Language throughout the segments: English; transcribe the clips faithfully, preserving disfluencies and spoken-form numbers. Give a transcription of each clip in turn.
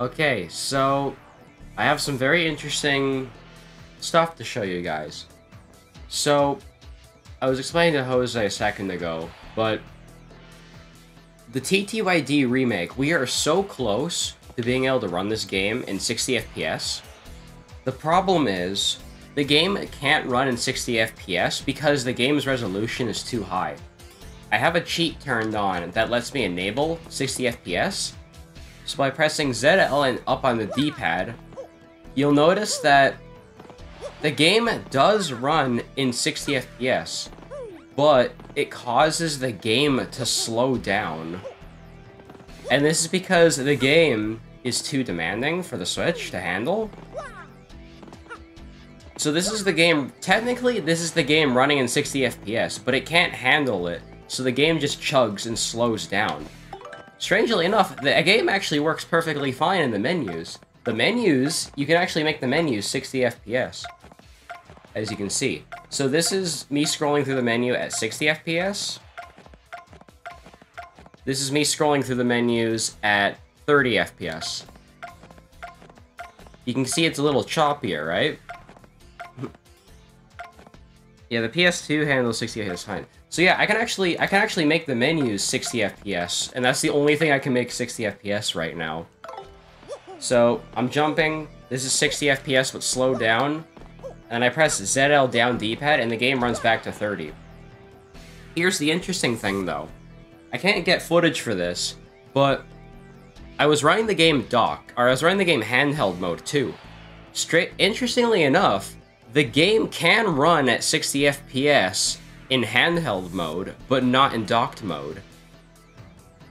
Okay, so I have some very interesting stuff to show you guys. So I was explaining to Jose a second ago, but the T T Y D remake, we are so close to being able to run this game in sixty F P S. The problem is the game can't run in sixty F P S because the game's resolution is too high. I have a cheat turned on that lets me enable sixty F P S. So by pressing Z, L, and up on the D-pad, you'll notice that the game does run in sixty F P S, but it causes the game to slow down. And this is because the game is too demanding for the Switch to handle. So this is the game, technically this is the game running in sixty F P S, but it can't handle it. So the game just chugs and slows down. Strangely enough, the game actually works perfectly fine in the menus. The menus, you can actually make the menus sixty F P S, as you can see. So this is me scrolling through the menu at sixty F P S. This is me scrolling through the menus at thirty F P S. You can see it's a little choppier, right? Yeah, the P S two handles sixty F P S fine. So yeah, I can actually I can actually make the menus sixty F P S, and that's the only thing I can make sixty F P S right now. So I'm jumping. This is sixty F P S but slowed down, and I press Z L down D-pad, and the game runs back to thirty. Here's the interesting thing though. I can't get footage for this, but I was running the game dock, or I was running the game handheld mode too. Straight. Interestingly enough, the game can run at sixty F P S. In handheld mode, but not in docked mode.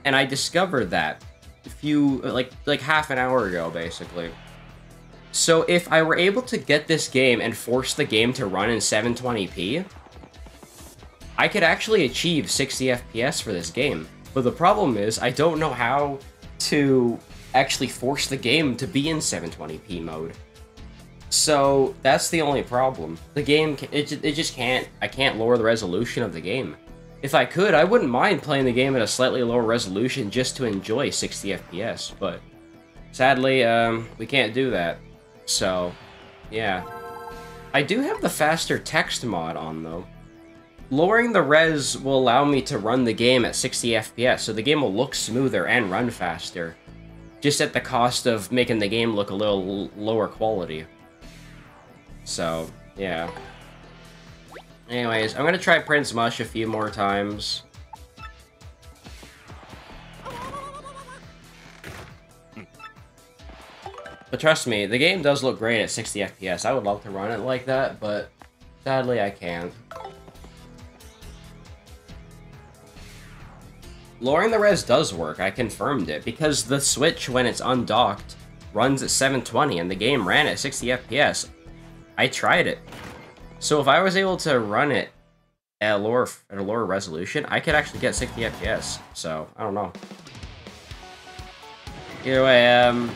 And I discovered that a few, like, like half an hour ago, basically. So if I were able to get this game and force the game to run in seven twenty P, I could actually achieve sixty F P S for this game. But the problem is, I don't know how to actually force the game to be in seven twenty P mode. So that's the only problem. The game, it, it just can't, I can't lower the resolution of the game. If I could, I wouldn't mind playing the game at a slightly lower resolution just to enjoy sixty F P S, but sadly, um, we can't do that. So, yeah. I do have the faster text mod on, though. Lowering the res will allow me to run the game at sixty F P S, so the game will look smoother and run faster, just at the cost of making the game look a little lower quality. So, yeah. Anyways, I'm gonna try Prince Mush a few more times. But trust me, the game does look great at sixty F P S. I would love to run it like that, but sadly I can't. Lowering the res does work, I confirmed it, because the Switch, when it's undocked, runs at seven twenty, and the game ran at sixty F P S. I tried it. So if I was able to run it at a lower, at a lower resolution, I could actually get sixty F P S. So, I don't know. Either way, um,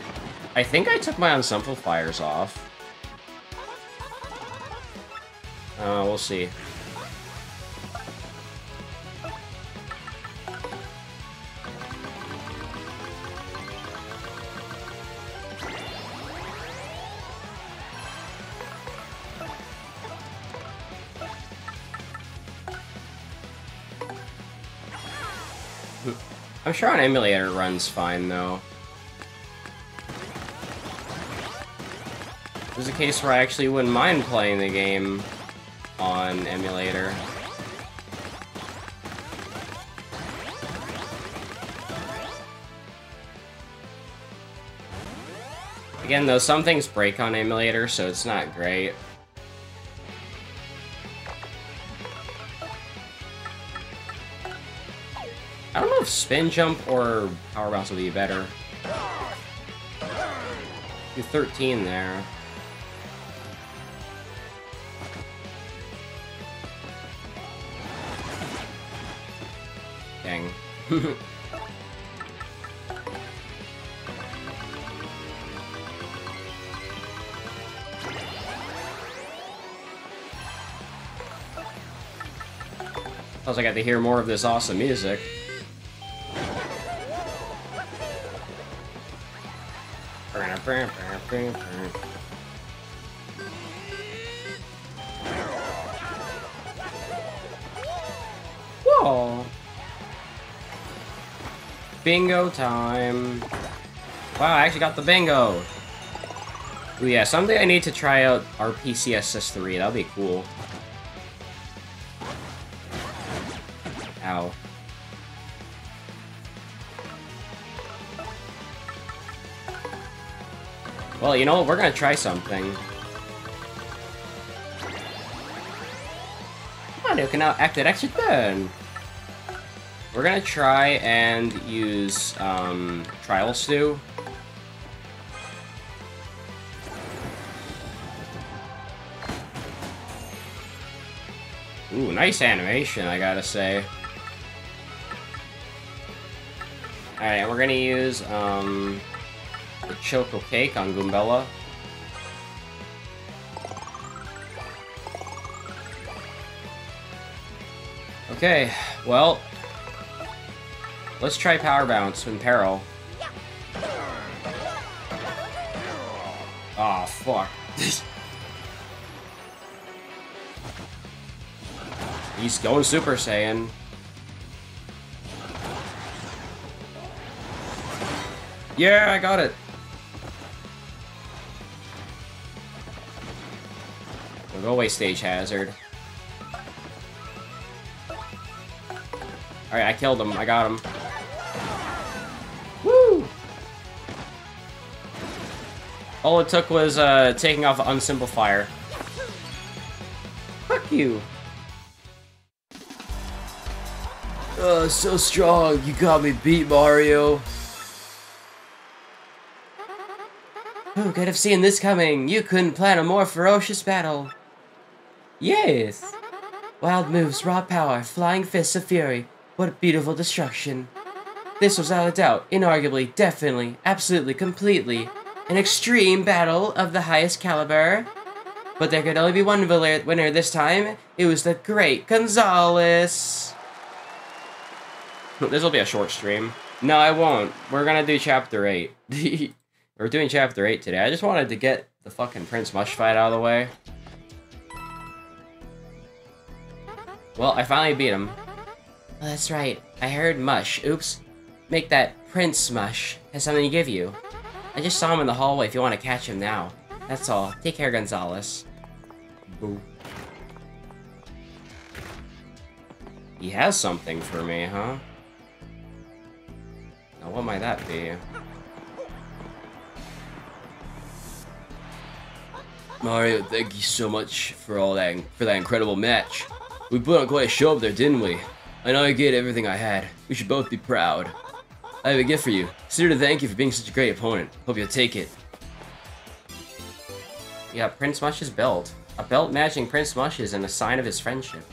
I think I took my unsimplifiers off. Uh, we'll see. I'm sure an emulator runs fine, though. There's a case where I actually wouldn't mind playing the game on emulator. Again, though, some things break on emulator, so it's not great. I don't know if spin jump or power bounce will be better. Do thirteen there. Dang. Plus I got to hear more of this awesome music. Whoa! Bingo time! Wow, I actually got the bingo! Ooh, yeah, someday I need to try out R P C S S three, that'll be cool. Ow. Well, you know what? We're gonna try something. Mario can now act at extra turn. We're gonna try and use um, Trial Stew. Ooh, nice animation, I gotta say. Alright, we're gonna use um, the Choco Cake on Goombella. Okay, well, let's try Power Bounce in peril. Aw, oh, fuck. He's going Super Saiyan. Yeah, I got it. We'll go away, Stage Hazard. Alright, I killed him. I got him. Woo! All it took was uh, taking off Unsimplifier. Fuck you. Oh, so strong. You got me beat, Mario. Who could have seen this coming? You couldn't plan a more ferocious battle. Yes! Wild moves, raw power, flying fists of fury. What beautiful destruction. This was without a doubt, inarguably, definitely, absolutely, completely, an extreme battle of the highest caliber. But there could only be one winner this time. It was the great Gonzalez. This will be a short stream. No, I won't. We're gonna do Chapter eight. We're doing Chapter eight today. I just wanted to get the fucking Prince Mush fight out of the way. Well, I finally beat him. Oh, that's right. I heard Mush. Oops. Make that Prince Mush has something to give you. I just saw him in the hallway if you want to catch him now. That's all. Take care, Gonzalez. Boo. He has something for me, huh? Now, what might that be? Mario, thank you so much for all that for that incredible match. We put on quite a show up there, didn't we? I know I gave everything I had. We should both be proud. I have a gift for you. Consider to thank you for being such a great opponent. Hope you'll take it. Yeah, Prince Mush's belt. A belt matching Prince Mush's and a sign of his friendship.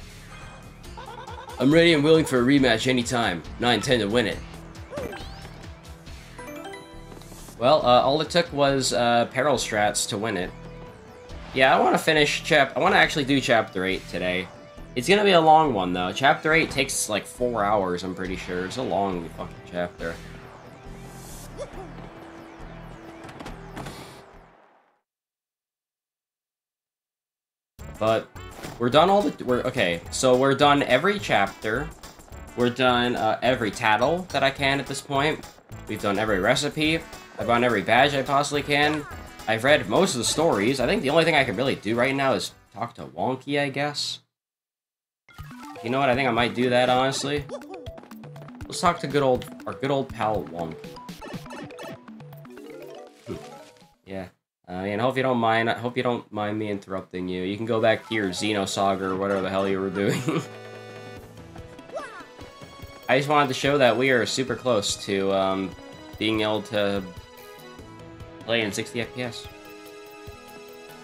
I'm ready and willing for a rematch anytime, and I intend to win it. Well, uh, all it took was uh, Peril Strats to win it. Yeah, I want to finish chap- I want to actually do Chapter eight today. It's gonna be a long one, though. Chapter eight takes, like, four hours, I'm pretty sure. It's a long fucking chapter. But, we're done all the- we're- okay, so we're done every chapter. We're done, uh, every tattle that I can at this point. We've done every recipe. I've done every badge I possibly can. I've read most of the stories. I think the only thing I can really do right now is talk to Wonky, I guess. You know what? I think I might do that, honestly. Let's talk to good old our good old pal Wonky. Hm. Yeah. Uh, and hope you don't mind. I hope you don't mind me interrupting you. You can go back to your Xenosaga or whatever the hell you were doing. I just wanted to show that we are super close to um, being able to play in sixty F P S.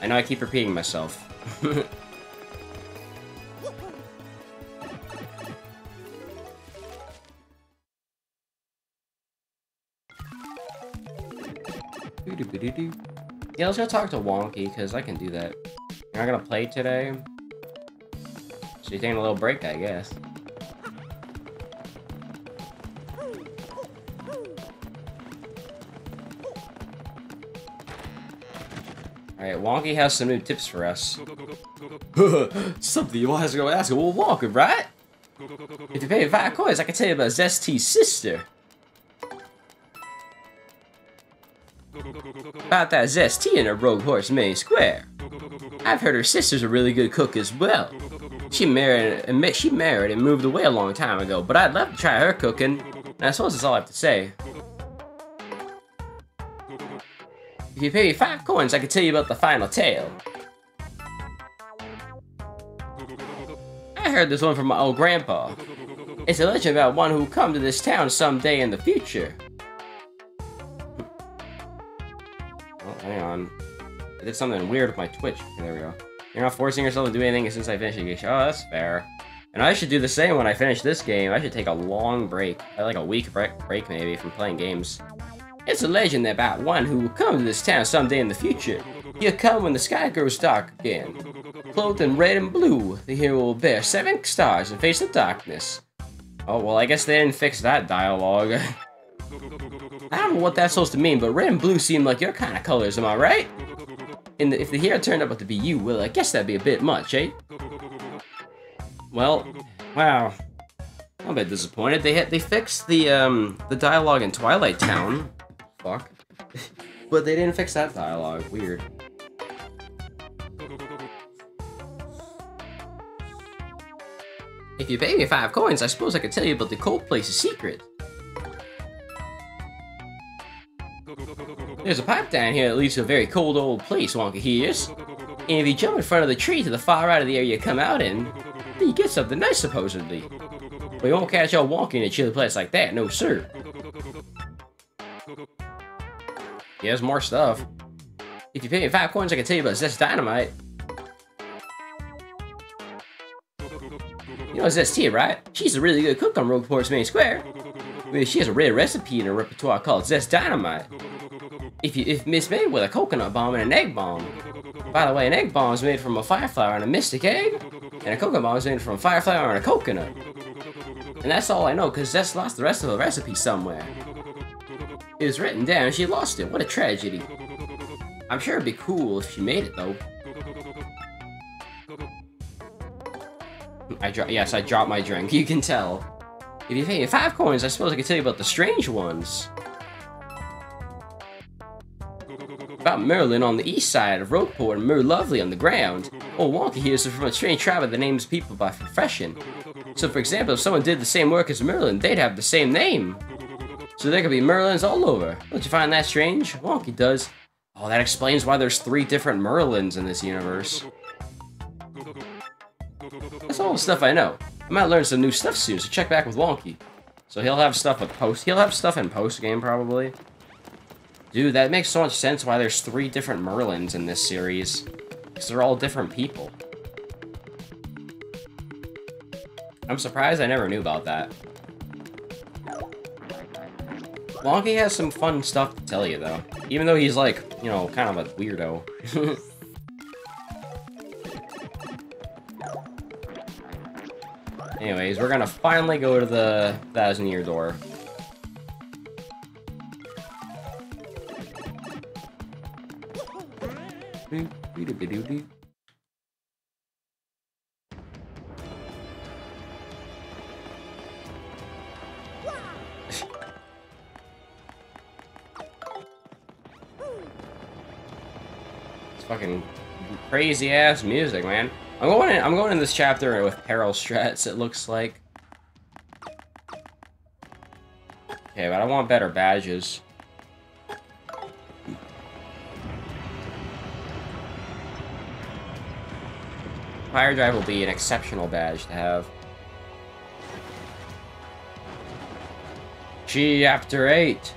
I know I keep repeating myself. Yeah, let's go talk to Wonky, because I can do that. You're not gonna play today? So you're taking a little break, I guess. Alright, Wonky has some new tips for us. Something you always go ask a little Wonky, right? If you pay five coins, I can tell you about Zess T.'s sister. About that Zess T. and her rogue horse main square. I've heard her sister's a really good cook as well. She married and she married and moved away a long time ago, but I'd love to try her cooking. And I suppose that's all I have to say. If you pay me five coins, I can tell you about the final tale. I heard this one from my old grandpa. It's a legend about one who will come to this town someday in the future. Oh, hang on. I did something weird with my Twitch. There we go. You're not forcing yourself to do anything since I finished the game. Oh, that's fair. And I should do the same when I finish this game. I should take a long break. Like a week break, maybe, from playing games. It's a legend about one who will come to this town someday in the future. He'll come when the sky grows dark again. Clothed in red and blue, the hero will bear seven stars and face the darkness. Oh, well, I guess they didn't fix that dialogue. I don't know what that's supposed to mean, but red and blue seem like your kind of colors, am I right? And if the hero turned out to be you, well, I guess that'd be a bit much, eh? Well, wow. I'm a bit disappointed. They had, they fixed the, um, the dialogue in Twilight Town. Fuck. But they didn't fix that dialogue. Weird. If you pay me five coins, I suppose I could tell you about the cold place's secret. There's a pipe down here that leads to a very cold old place, Wonky hears. And if you jump in front of the tree to the far right of the area you come out in, then you get something nice, supposedly. But you won't catch y'all Wonky in a chilly place like that, no sir. Yeah, there's more stuff. If you pay me five coins, I can tell you about Zess Dynamite. You know Zess T., right? She's a really good cook on Rogueport's main square. I mean, she has a rare recipe in her repertoire called Zess Dynamite. If you, if mismade with a coconut bomb and an egg bomb. By the way, an egg bomb is made from a fireflower and a mystic egg, and a coconut bomb is made from a fireflower and a coconut. And that's all I know, because Zess lost the rest of the recipe somewhere. It was written down and she lost it. What a tragedy. I'm sure it'd be cool if she made it, though. I dro- Yes, I dropped my drink. You can tell. If you pay me five coins, I suppose I could tell you about the strange ones. About Merlin on the east side of Rogueport and Merlovely on the ground. Old Wonky here is from a strange tribe that names people by profession. So, for example, if someone did the same work as Merlin, they'd have the same name. So there could be Merlins all over. Don't you find that strange? Wonky does. Oh, that explains why there's three different Merlins in this universe. That's all the stuff I know. I might learn some new stuff soon, so check back with Wonky. So he'll have stuff with post. He'll have stuff in post game probably. Dude, that makes so much sense why there's three different Merlins in this series. Because they're all different people. I'm surprised I never knew about that. Wonky has some fun stuff to tell you, though. Even though he's, like, you know, kind of a weirdo. Anyways, we're gonna finally go to the Thousand-Year Door. It's fucking crazy ass music, man. I'm going in, I'm going in this chapter with Peril Strats, it looks like. Okay, but I want better badges. Fire Drive will be an exceptional badge to have. Chapter eight.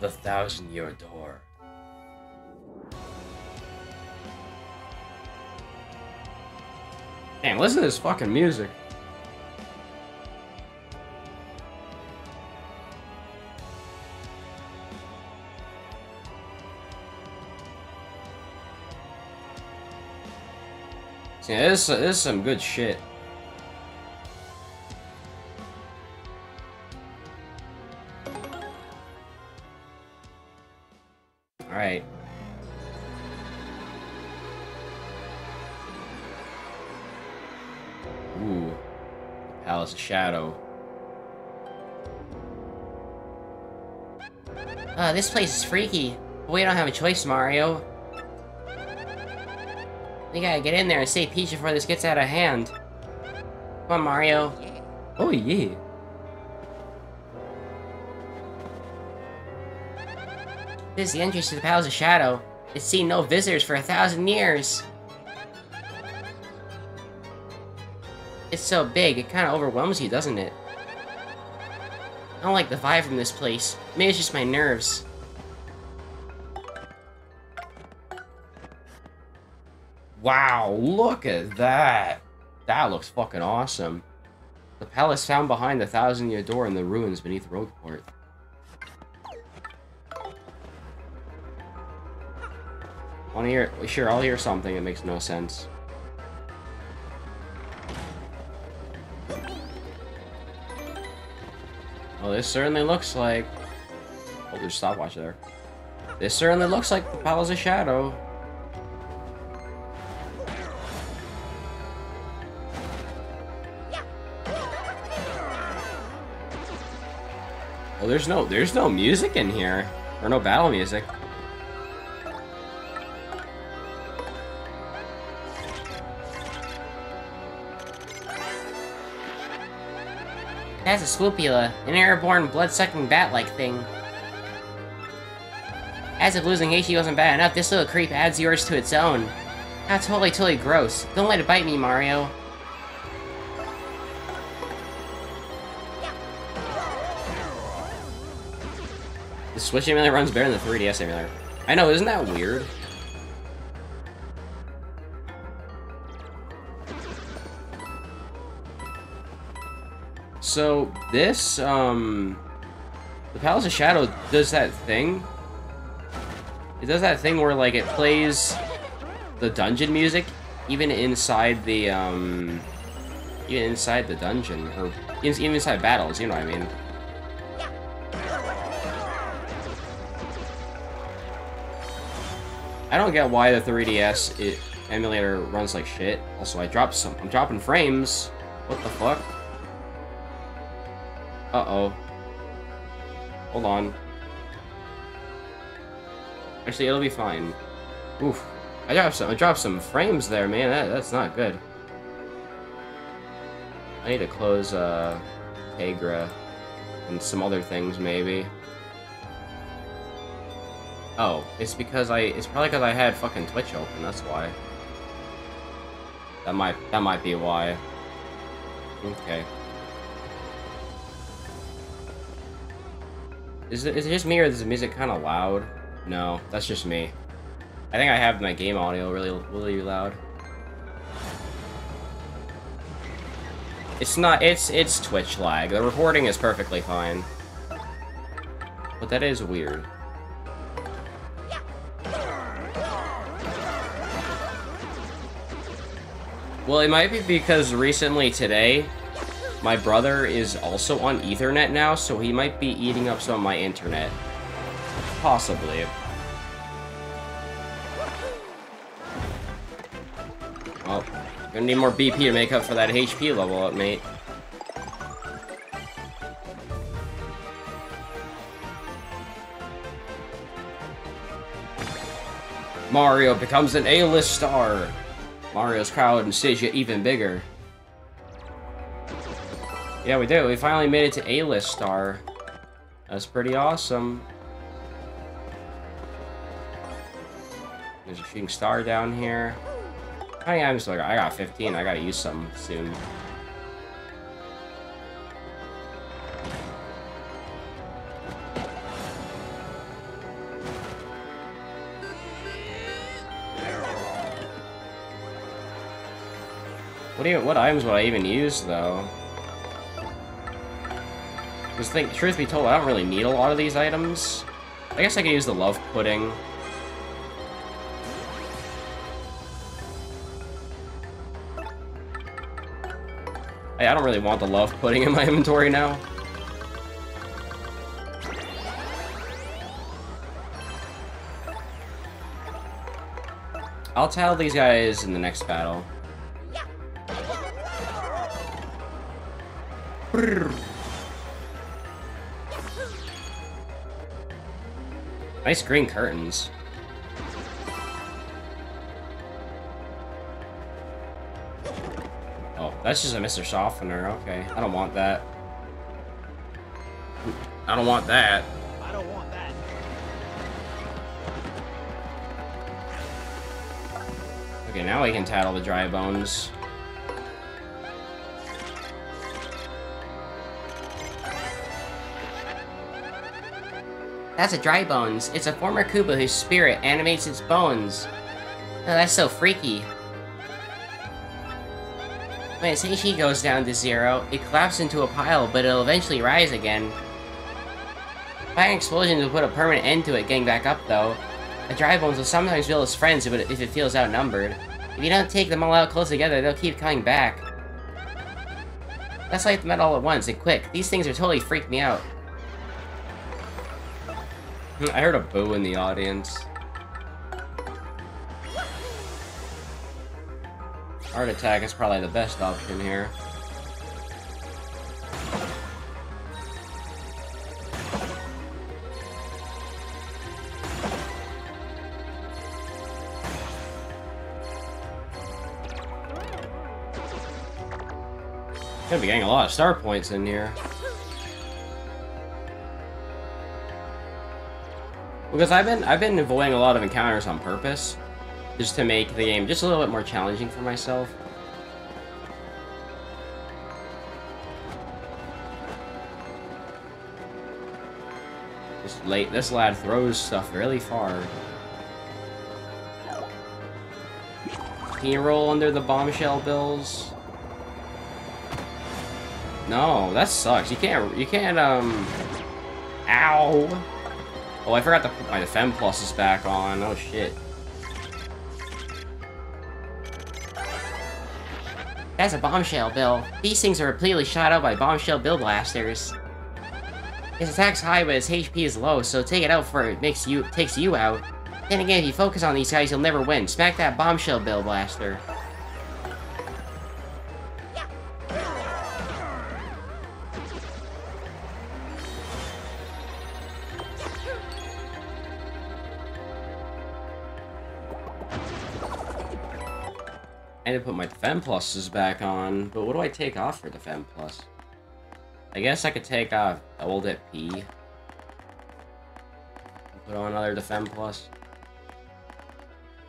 The Thousand-Year Door. Damn, listen to this fucking music. See, this, this is some good shit. Alright. Palace of Shadow. Uh, this place is freaky. But we don't have a choice, Mario. We gotta get in there and save Peach before this gets out of hand. Come on, Mario. Oh, yeah. This is the entrance to the Palace of Shadow. It's seen no visitors for a thousand years. It's so big, it kind of overwhelms you, doesn't it? I don't like the vibe from this place. Maybe it's just my nerves. Wow, look at that! That looks fucking awesome. The palace found behind the Thousand-Year Door in the ruins beneath Rogueport. Wanna hear? Sure, I'll hear something that makes no sense. Well, this certainly looks like... Oh, there's a stopwatch there. This certainly looks like the Palace of Shadow. Oh, there's no, there's no music in here. Or no battle music. That's a Swoopula, an airborne, blood-sucking bat-like thing. As if losing H D wasn't bad enough, this little creep adds yours to its own. That's totally, totally gross. Don't let it bite me, Mario. The Switch emulator runs better than the three D S emulator. I know, isn't that weird? So, this, um... the Palace of Shadow does that thing. It does that thing where, like, it plays the dungeon music, even inside the, um... even inside the dungeon, or even inside battles, you know what I mean. I don't get why the three D S it, emulator runs like shit. Also, I dropped some- I'm dropping frames. What the fuck? Uh-oh. Hold on. Actually, it'll be fine. Oof. I dropped some- I dropped some frames there, man. That, that's not good. I need to close, uh... Tegra. And some other things, maybe. Oh, it's because I- it's probably because I had fucking Twitch open, that's why. That might- that might be why. Okay. Is it, is it just me, or is the music kind of loud? No, that's just me. I think I have my game audio really, really loud. It's not, it's, it's Twitch lag. The recording is perfectly fine. But that is weird. Well, it might be because recently today, my brother is also on Ethernet now, so he might be eating up some of my internet. Possibly. Well, gonna need more B P to make up for that H P level up, mate. Mario becomes an A-list star. Mario's crowd and Sigia even bigger. Yeah, we do. We finally made it to A-list star. That's pretty awesome. There's a shooting star down here. I am still. I got fifteen. I gotta use some soon. What do you? What items would I even use though? Because, think, truth be told, I don't really need a lot of these items. I guess I could use the love pudding. Hey, I don't really want the love pudding in my inventory now. I'll tell these guys in the next battle. Nice green curtains. Oh, that's just a Mister Softener. Okay, I don't want that. I don't want that. I don't want that. Okay, now we can tattle the Dry Bones. That's a Dry Bones. It's a former Koopa whose spirit animates its bones. Oh, that's so freaky. When its H P goes down to zero, it collapses into a pile, but it'll eventually rise again. Fighting explosions will put a permanent end to it getting back up, though. The Dry Bones will sometimes build its friends if it feels outnumbered. If you don't take them all out close together, they'll keep coming back. Let's light them out all at once, and quick. These things are totally freaked me out. I heard a boo in the audience. Heart attack is probably the best option here. Gonna be getting a lot of star points in here. Because I've been I've been avoiding a lot of encounters on purpose, just to make the game just a little bit more challenging for myself. This late this lad throws stuff really far. Can you roll under the bombshell bills? No, that sucks. You can't you can't um ow. Oh, I forgot to put my Defend Pluses back on. Oh, shit. That's a Bombshell Bill. These things are completely shot out by Bombshell Bill Blasters. Its attack's high, but its H P is low, so take it out before it makes you, takes you out. Then again, if you focus on these guys, you'll never win. Smack that Bombshell Bill Blaster. To put my Defend Pluses back on, but what do I take off for Defend Plus? I guess I could take off Old at P. Put on another Defend Plus.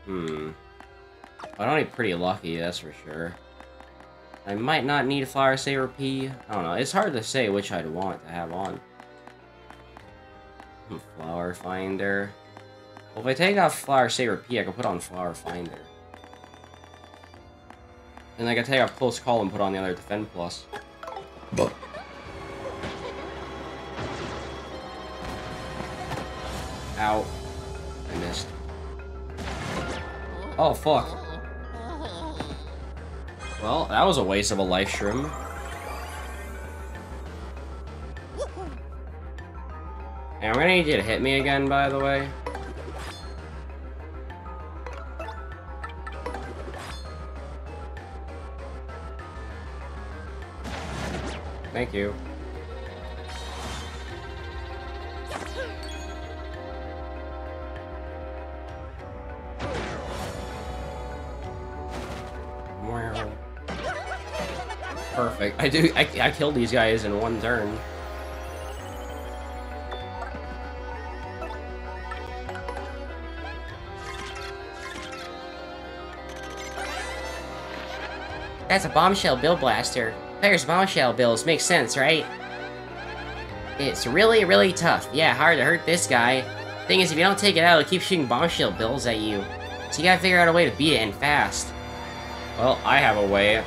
Hmm. I don't need Pretty Lucky, that's for sure. I might not need Flower Saver P. I don't know. It's hard to say which I'd want to have on. Flower Finder. Well, if I take off Flower Saver P, I can put on Flower Finder. And I can take a Close Call and put on the other Defend Plus. But ow. I missed. Oh, fuck. Well, that was a waste of a life shroom. And I'm gonna need you to hit me again, by the way. Thank you. Wow. Perfect. I do. I, I killed these guys in one turn. That's a Bombshell Bill Blaster. Player's bombshell bills makes sense, right? It's really, really tough. Yeah, hard to hurt this guy. Thing is, if you don't take it out, it'll keep shooting bombshell bills at you. So you gotta figure out a way to beat it and fast. Well, I have a way.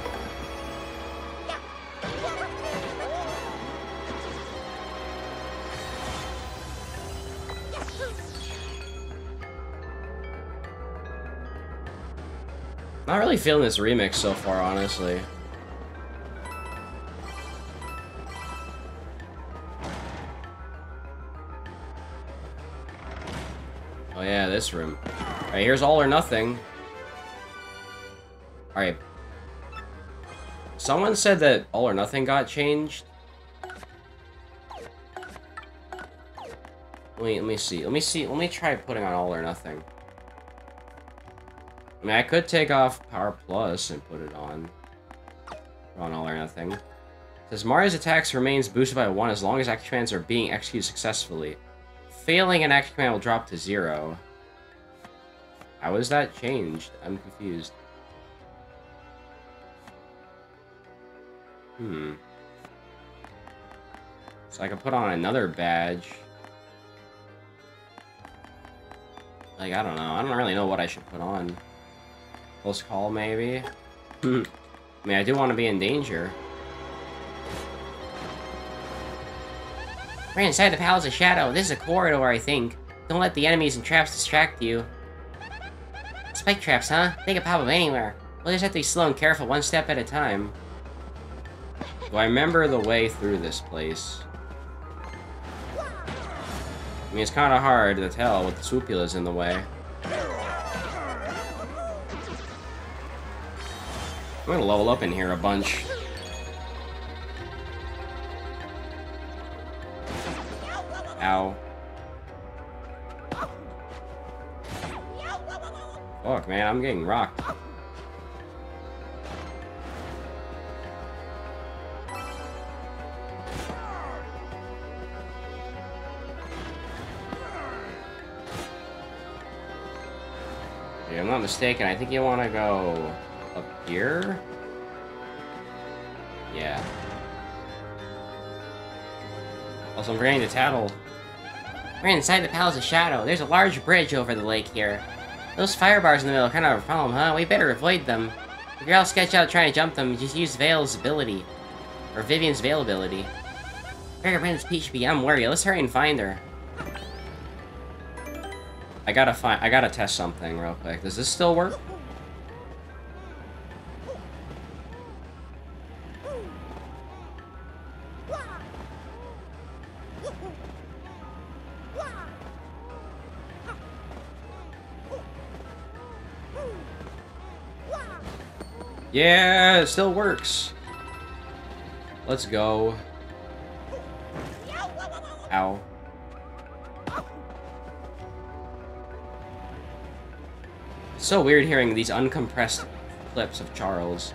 Not really feeling this remix so far, honestly. Yeah, this room. Alright, here's All or Nothing. Alright. Someone said that All or Nothing got changed. Let me, let me see. Let me see. Let me try putting on all or nothing. I mean, I could take off Power Plus and put it on. On all or nothing. It says Mario's attacks remains boosted by one as long as action commands are being executed successfully. Failing an action command will drop to zero. How is that changed? I'm confused. Hmm. So I can put on another badge. Like, I don't know. I don't really know what I should put on. Close call, maybe? Hmm. I mean, I do want to be in danger. We're inside the Palace of Shadow. This is a corridor, I think. Don't let the enemies and traps distract you. Spike traps, huh? They can pop up anywhere. We'll just have to be slow and careful, one step at a time. Do I remember the way through this place? I mean, it's kind of hard to tell with the Swoopulas in the way. I'm gonna level up in here a bunch. Ow. Fuck, man, I'm getting rocked. If I'm not mistaken, I think you want to go... up here? Yeah. Also, I'm forgetting to tattle. We're inside the Palace of Shadow. There's a large bridge over the lake here. Those fire bars in the middle are kind of a problem, huh? We better avoid them. If you're all sketched out trying to jump them, just use Veil's ability. Or Vivian's Veil ability. Where can Peach be? I'm worried. Let's hurry and find her. I gotta find- I gotta test something real quick. Does this still work? Yeah, it still works. Let's go. Ow. It's so weird hearing these uncompressed clips of Charles.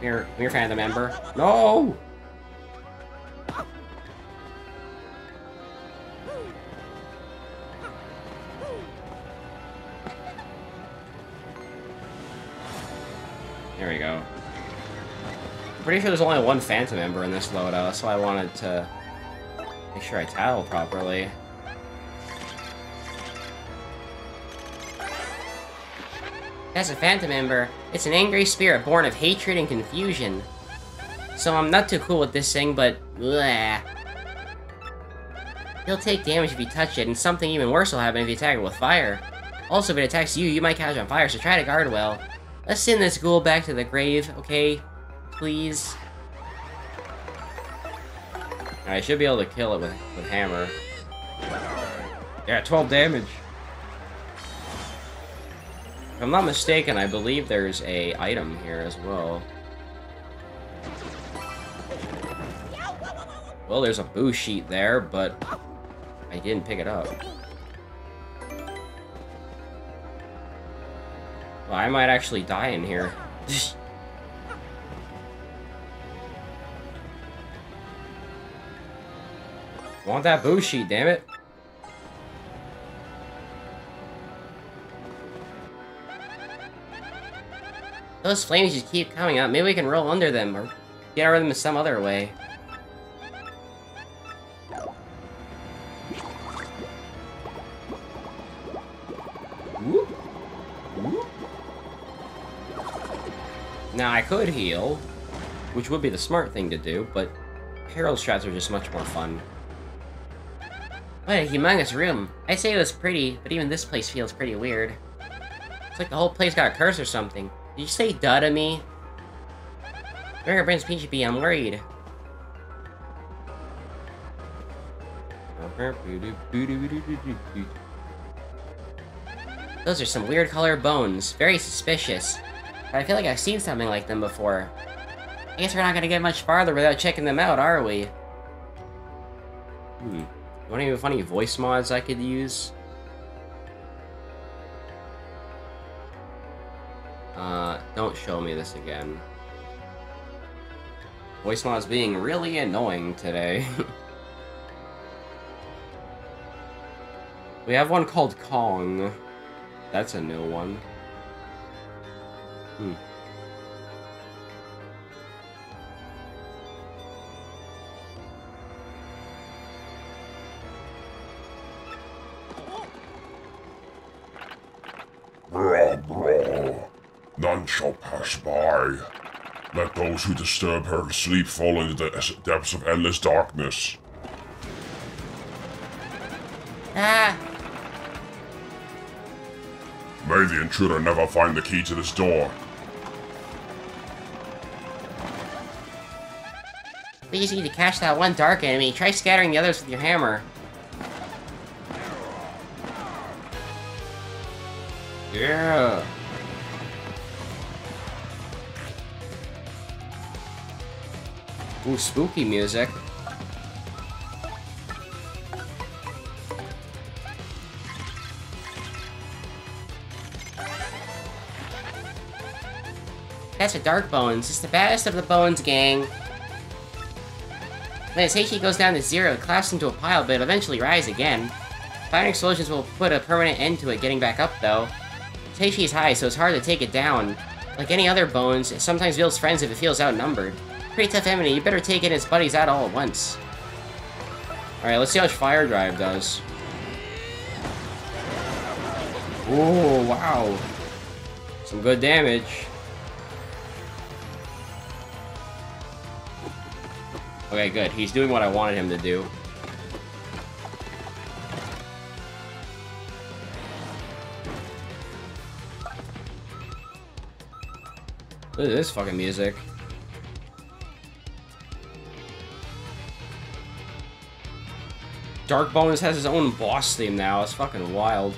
We're, we're Phantom Ember. No! There we go. I'm pretty sure there's only one Phantom Ember in this loadout, that's why I wanted to make sure I tattle properly. That's a Phantom Ember. It's an angry spirit born of hatred and confusion. So I'm not too cool with this thing, but... bleh. He'll take damage if you touch it, and something even worse will happen if you attack it with fire. Also, if it attacks you, you might catch on fire, so try to guard well. Let's send this ghoul back to the grave, okay? Please. I should be able to kill it with, with hammer. Yeah, twelve damage. If I'm not mistaken, I believe there's a item here as well. Well, there's a boo sheet there, but I didn't pick it up. Well, I might actually die in here. Want that boo sheet, damn it! Those flames just keep coming up. Maybe we can roll under them or get over them in some other way. Now, I could heal, which would be the smart thing to do, but Harold's shots are just much more fun. What a humongous room. I say it was pretty, but even this place feels pretty weird. It's like the whole place got a curse or something. Did you say duh to me? Where Prince Peach be? I'm worried. Those are some weird color bones. Very suspicious. But I feel like I've seen something like them before. I guess we're not gonna get much farther without checking them out, are we? Hmm. You want any funny voice mods I could use? Uh, don't show me this again. Voice mods being really annoying today. We have one called Kong. That's a new one. Hmm. Brah, brah. None shall pass by. Let those who disturb her sleep fall into the depths of endless darkness. Ah! May the intruder never find the key to this door. Please need to catch that one dark enemy. Try scattering the others with your hammer. Yeah. Ooh, spooky music. That's a Dark Bones. It's the baddest of the Bones gang. When its H P goes down to zero, it collapses into a pile, but it'll eventually rise again. Fire explosions will put a permanent end to it getting back up, though. Its H P is high, so it's hard to take it down. Like any other Bones, it sometimes builds friends if it feels outnumbered. Pretty tough enemy, you better take in its buddies out all at once. Alright, let's see how much Fire Drive does. Oh, wow. Some good damage. Okay, good. He's doing what I wanted him to do. Look at this fucking music. Dark Bones has his own boss theme now. It's fucking wild.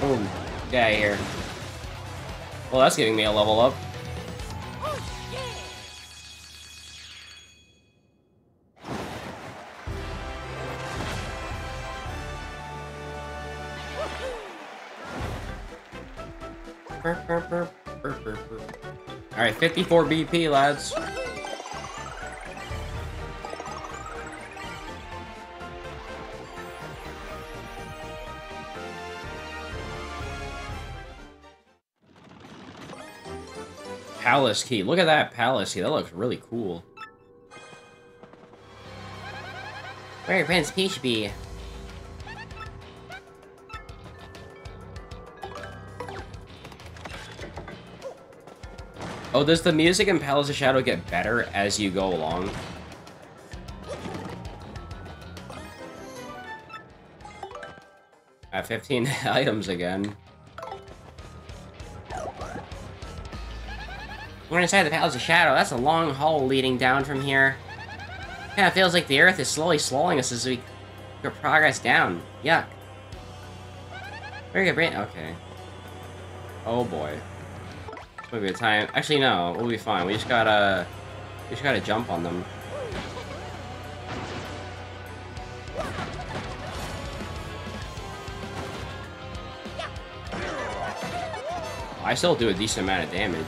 Boom. Get out of here. Well, that's giving me a level up. Alright, fifty-four B P, lads. Palace key. Look at that palace key. That looks really cool. Where Prince Peach be? Oh, does the music in Palace of Shadow get better as you go along? At fifteen items again. We're inside the Palace of Shadow. That's a long hall leading down from here. Kinda feels like the earth is slowly swallowing us as we progress down. Yuck. We're gonna bring- okay. Oh boy. Maybe a time. Actually, no. We'll be fine. We just gotta. We just gotta jump on them. I still do a decent amount of damage.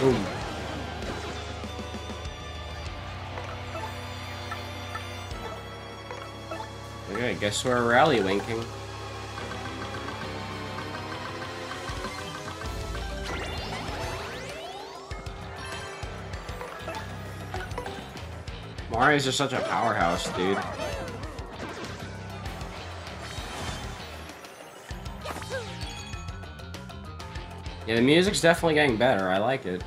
Boom. I guess we're rally winking. Mario's just such a powerhouse, dude. Yeah, the music's definitely getting better. I like it.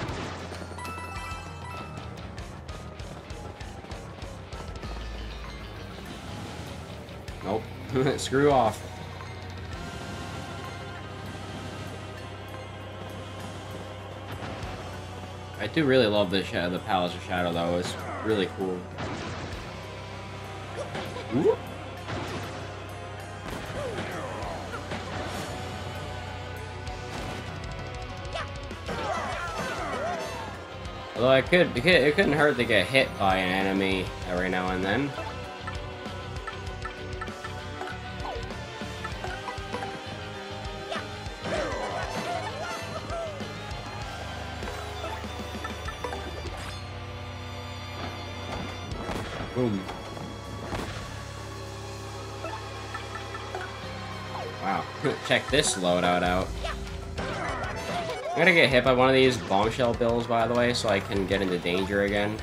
Screw off. I do really love the uh, the Palace of Shadow though. It's really cool. Ooh. Although I could, it, it couldn't hurt to get hit by an enemy every now and then. Boom. Wow, check this loadout out. I'm gonna get hit by one of these bombshell bills, by the way, so I can get into danger again.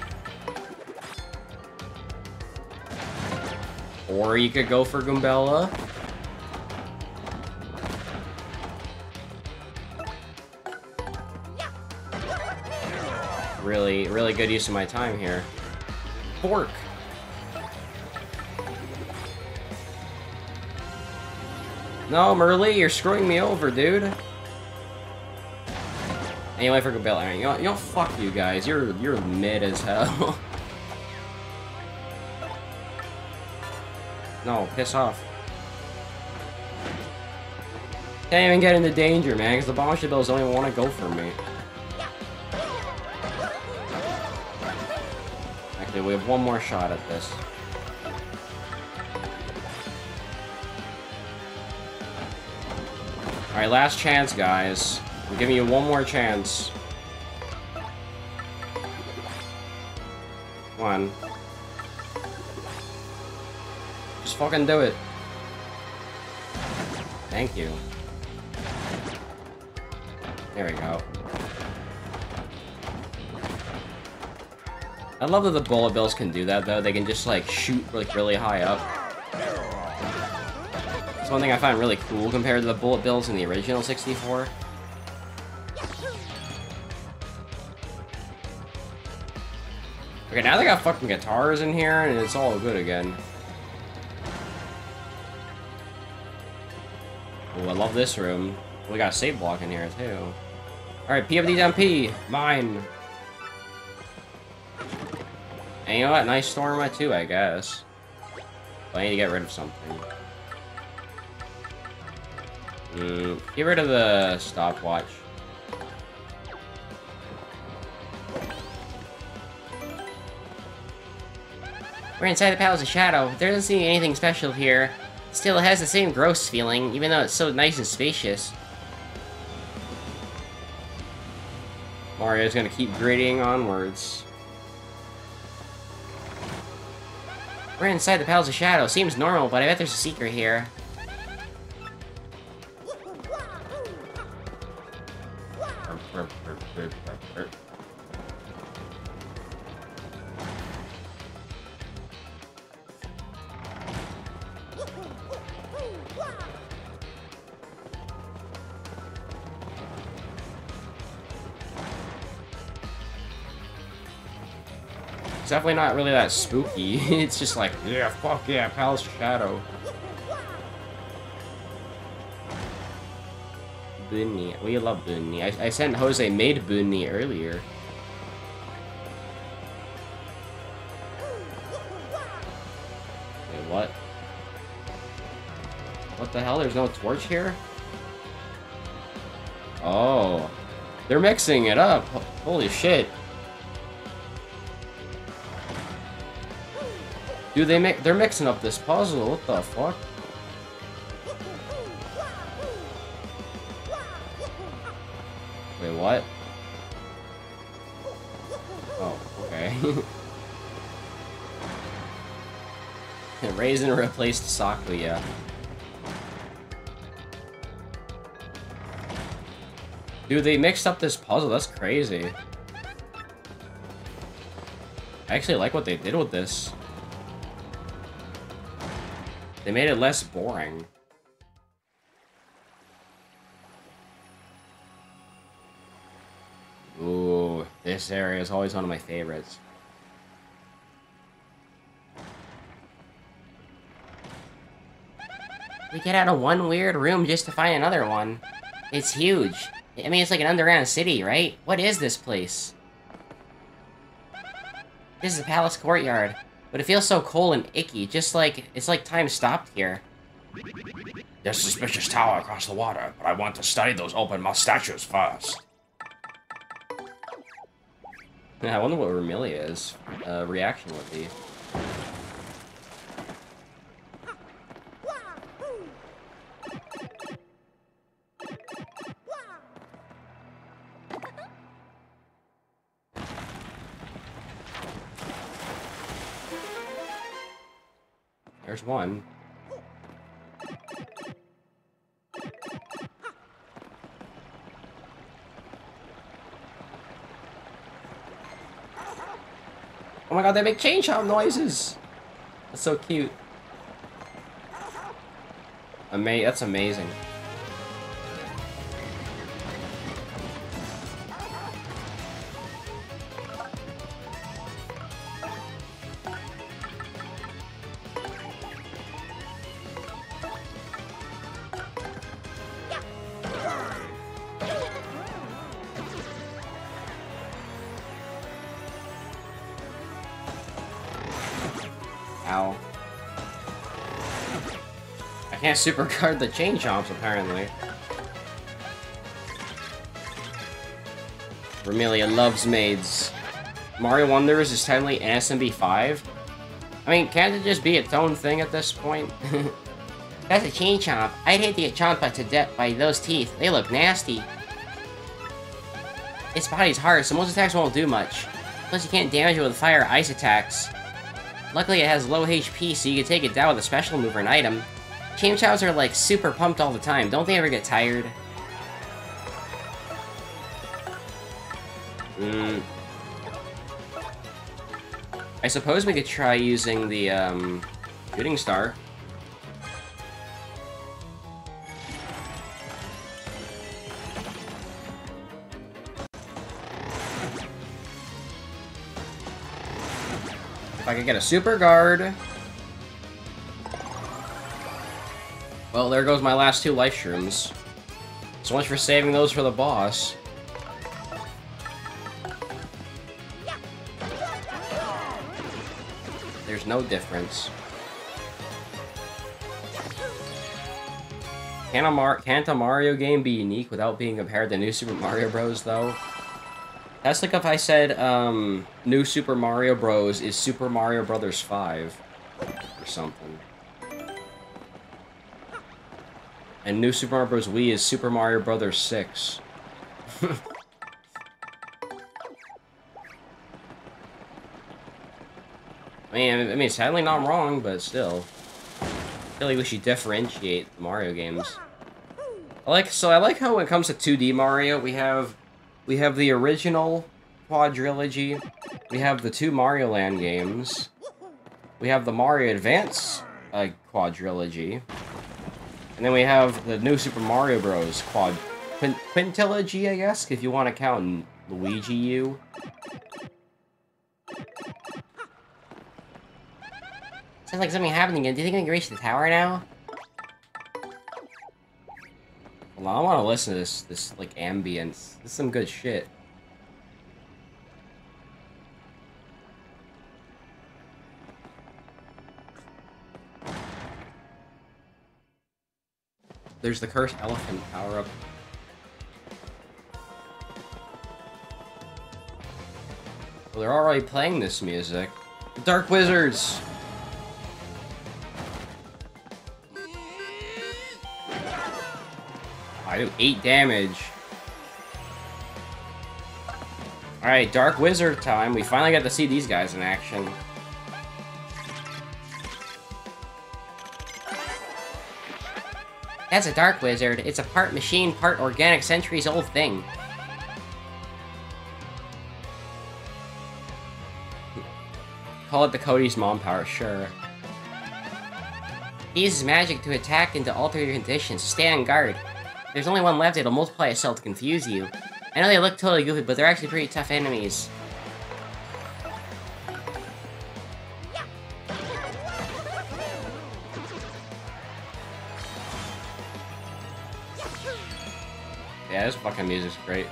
Or you could go for Goombella. Really, really good use of my time here. Fork! No, Merlin, you're screwing me over, dude. Anyway, for Goombella, you know, you know, fuck you guys. You're you're mid as hell. No, piss off. Can't even get into danger, man, because the Bombshell Bills don't even want to go for me. Actually, we have one more shot at this. All right, last chance, guys. I'm giving you one more chance. One. Just fucking do it. Thank you. There we go. I love that the bullet bills can do that though. They can just like shoot like really high up. That's one thing I find really cool compared to the bullet bills in the original sixty-four. Okay, now they got fucking guitars in here, and it's all good again. Oh, I love this room. We got a save block in here, too. Alright, P F D down P. Mine. And you know what? Nice storm at two, I guess. But I need to get rid of something. Mm, get rid of the stopwatch. We're inside the Palace of Shadow. There doesn't seem anything special here. Still, it has the same gross feeling, even though it's so nice and spacious. Mario's gonna keep grading onwards. We're inside the Palace of Shadow. Seems normal, but I bet there's a secret here. It's definitely not really that spooky. It's just like, yeah, fuck yeah, Palace of Shadow. Bunny, we love Bunny. I, I sent Jose made Bunny earlier. Wait, what? What the hell? There's no torch here? Oh. They're mixing it up. Holy shit. Dude, they mi- they're mixing up this puzzle, what the fuck? Wait, what? Oh, okay. Raisin replaced Sakuya. Dude, they mixed up this puzzle, that's crazy. I actually like what they did with this. They made it less boring. Ooh, this area is always one of my favorites. We get out of one weird room just to find another one. It's huge. I mean, it's like an underground city, right? What is this place? This is the palace courtyard, but it feels so cold and icky, just like, it's like time stopped here. There's a suspicious tower across the water, but I want to study those open-mouthed statues first. Yeah, I wonder what Romelia's uh, reaction would be. There's one. Oh my god, they make Chain Chomp noises! That's so cute. Ama that's amazing. Can't superguard the Chain Chomps, apparently. Romelia loves maids. Mario Wonders is timely in S M B five? I mean, can't it just be its own thing at this point? That's a Chain Chomp. I'd hate to get chomped to death by those teeth. They look nasty. Its body's hard, so most attacks won't do much. Plus, you can't damage it with fire or ice attacks. Luckily, it has low H P, so you can take it down with a special move or an item. Chain Chomps are like super pumped all the time. Don't they ever get tired? Mm. I suppose we could try using the um, shooting star. If I could get a super guard. Well, there goes my last two life shrooms. So much for saving those for the boss. There's no difference. Can a Mar can't a Mario game be unique without being compared to New Super Mario Bros, though? That's like if I said, um, New Super Mario Bros is Super Mario Brothers five. Or something. And New Super Mario Bros. Wii is Super Mario Bros. six. Man, I mean, sadly not wrong, but still. I feel like we should differentiate Mario games. I like, so I like how when it comes to two D Mario, we have... We have the original quadrilogy. We have the two Mario Land games. We have the Mario Advance uh, quadrilogy. And then we have the New Super Mario Bros. Quad Quint Quintilogy, I guess, if you want to count Luigi U. Sounds like something happened again. Do you think we can reach the tower now? Well, I want to listen to this, this like, ambience. This is some good shit. There's the cursed elephant power-up. Well, they're already playing this music. The Dark Wizards! I do eight damage. Alright, Dark Wizard time. We finally got to see these guys in action. That's a Dark Wizard. It's a part machine, part organic, centuries-old thing. Call it the Cody's Mom Power, sure. He uses magic to attack and to alter your conditions. Stay on guard. If there's only one left, it'll multiply itself to confuse you. I know they look totally goofy, but they're actually pretty tough enemies. Yeah, this fucking music's great.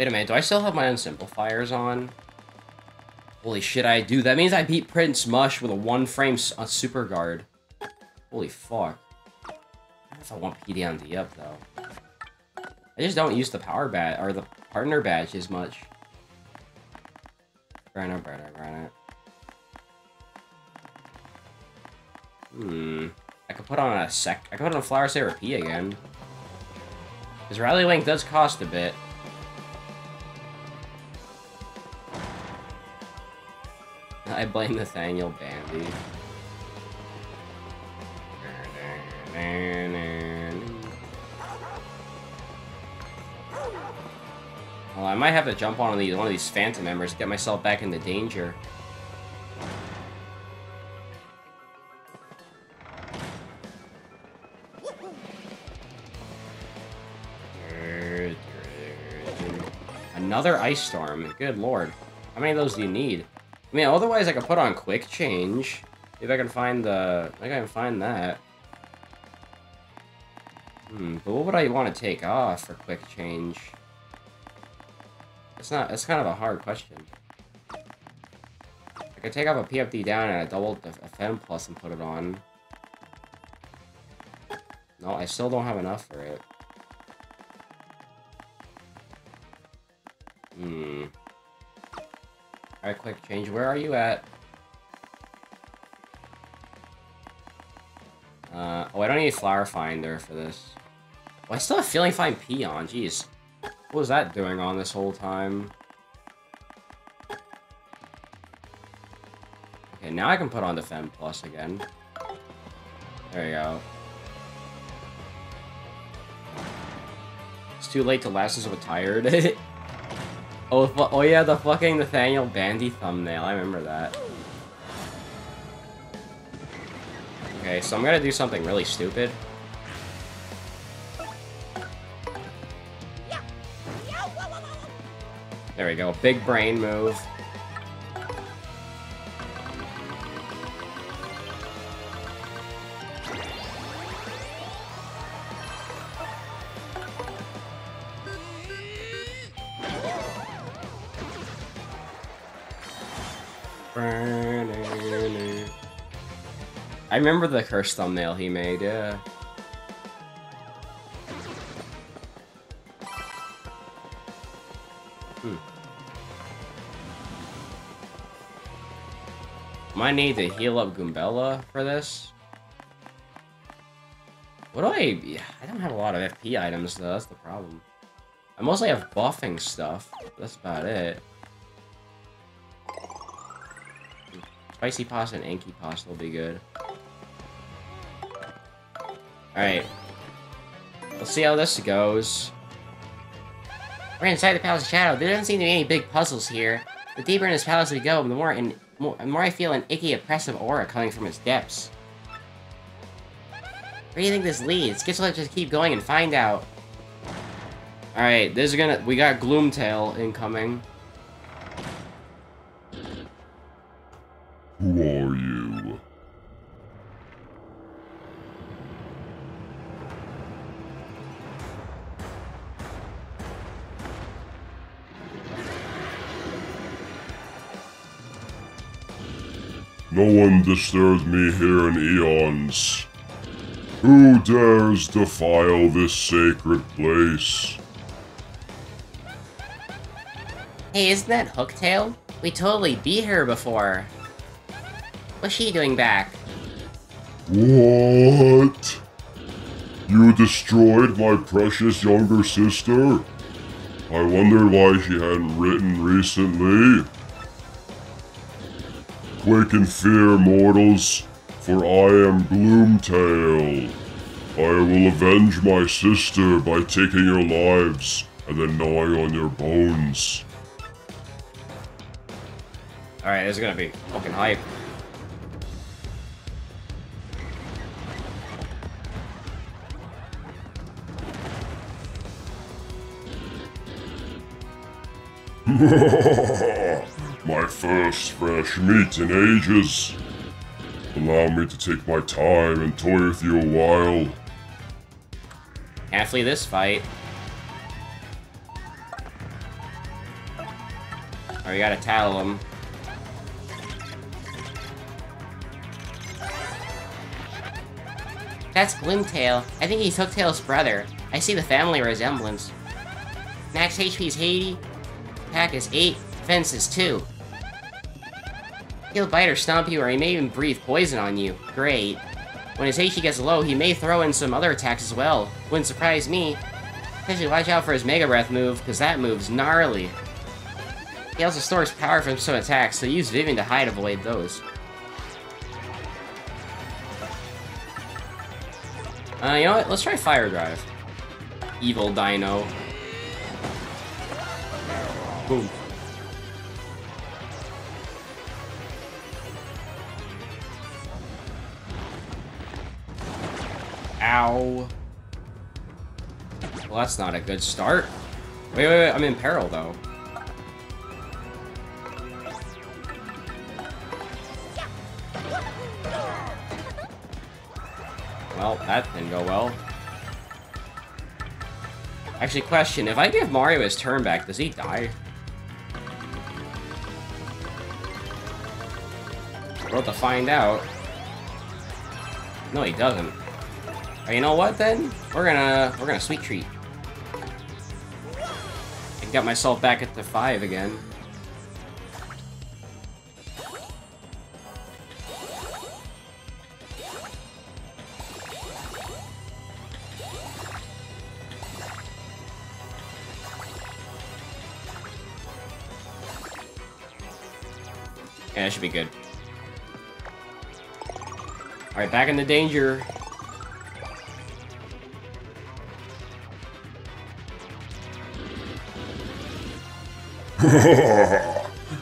Wait a minute, do I still have my unsimplifiers on? Holy shit, I do. That means I beat Prince Mush with a one-frame uh, super guard. Holy fuck. I don't know if I want P D M D up, though. I just don't use the power badge, or the partner badge as much. Burn it, burn it, burn it. Hmm. I could put on a sec- I could put on a Flower Saber P again. Because Rally Link does cost a bit. I blame Nathaniel Bambi. Well, I might have to jump on one of these Phantom Embers to get myself back into danger. Another Ice Storm. Good lord. How many of those do you need? I mean, otherwise I could put on Quick Change. If I can find the... I think I can find that. Hmm, but what would I want to take off for Quick Change? It's not... It's kind of a hard question. I could take off a P F D down and a double F M plus and put it on. No, I still don't have enough for it. Hmm. Alright, Quick Change. Where are you at? Uh, oh, I don't need Flower Finder for this. Oh, I still have Feeling Fine P on. Jeez. What was that doing on this whole time? Okay, now I can put on Defend Plus again. There you go. It's too late to last since I'm tired. Oh, oh yeah, the fucking Nathaniel Bandy thumbnail. I remember that. Okay, so I'm gonna do something really stupid. There we go. Big brain move. I remember the cursed thumbnail he made, yeah. Hmm. Might need to heal up Goombella for this. What do I... I don't have a lot of F P items, though. That's the problem. I mostly have buffing stuff. That's about it. Spicy pasta and Anki pasta will be good. Alright. Let's see how this goes. We're inside the Palace of Shadow. There doesn't seem to be any big puzzles here. The deeper in this palace we go, the more and more, more I feel an icky, oppressive aura coming from its depths. Where do you think this leads? Guess we'll just keep going and find out. Alright, this is gonna... We got Gloomtail incoming. Who are you? No one disturbs me here in eons. Who dares defile this sacred place? Hey, isn't that Hooktail? We totally beat her before. What's she doing back? What? You destroyed my precious younger sister? I wonder why she hadn't written recently. Quake in fear, mortals, for I am Gloomtail. I will avenge my sister by taking your lives and then gnawing on your bones. Alright, this is gonna be fucking hype. My first fresh meat in ages. Allow me to take my time and toy with you a while. Can't flee this fight. Or you gotta tattle him. That's Gloomtail. I think he's Hooktail's brother. I see the family resemblance. Max H P is eighty. Pack is eight. Defense is two. He'll bite or stomp you, or he may even breathe poison on you. Great. When his H P gets low, he may throw in some other attacks as well. Wouldn't surprise me. Especially watch out for his Mega Breath move, because that move's gnarly. He also stores power from some attacks, so use Vivian to hide avoid those. Uh, you know what? Let's try Fire Drive. Evil Dino. Boom. Ow. Well, that's not a good start. Wait, wait, wait, I'm in peril, though. Well, that didn't go well. Actually, question, if I give Mario his turn back, does he die? We're about to find out. No, he doesn't. You know what then? We're gonna we're gonna sweet treat. I got myself back at the five again. Yeah, that should be good. All right, back into danger.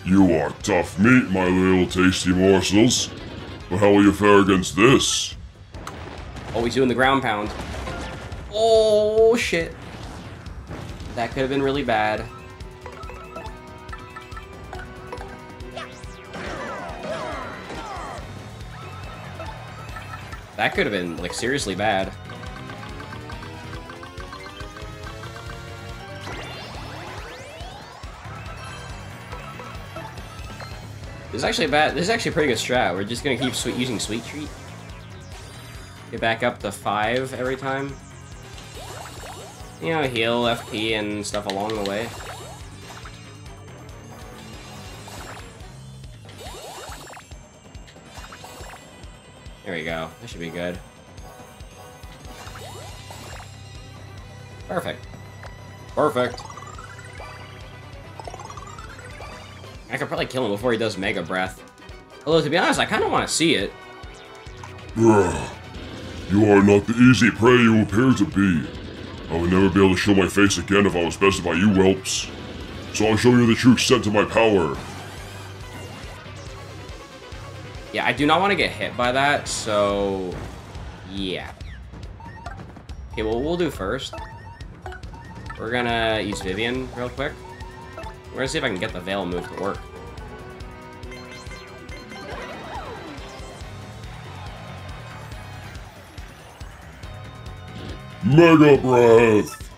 You are tough meat, my little tasty morsels. But how will you fare against this? Always doing the ground pound. Oh, shit. That could have been really bad. That could have been, like, seriously bad. This is actually a bad. This is actually a pretty good strat. We're just gonna keep sweet, using Sweet Treat. Get back up to five every time. You know, heal, F P, and stuff along the way. There we go. That should be good. Perfect. Perfect. I could probably kill him before he does Mega Breath. Although, to be honest, I kind of want to see it. You are not the easy prey you appear to be. I would never be able to show my face again if I was bested by you whelps. So I'll show you the true extent of my power. Yeah, I do not want to get hit by that, so... yeah. Okay, well, we'll do first. We're gonna use Vivian real quick. We're gonna see if I can get the Veil move to work. Mega Breath!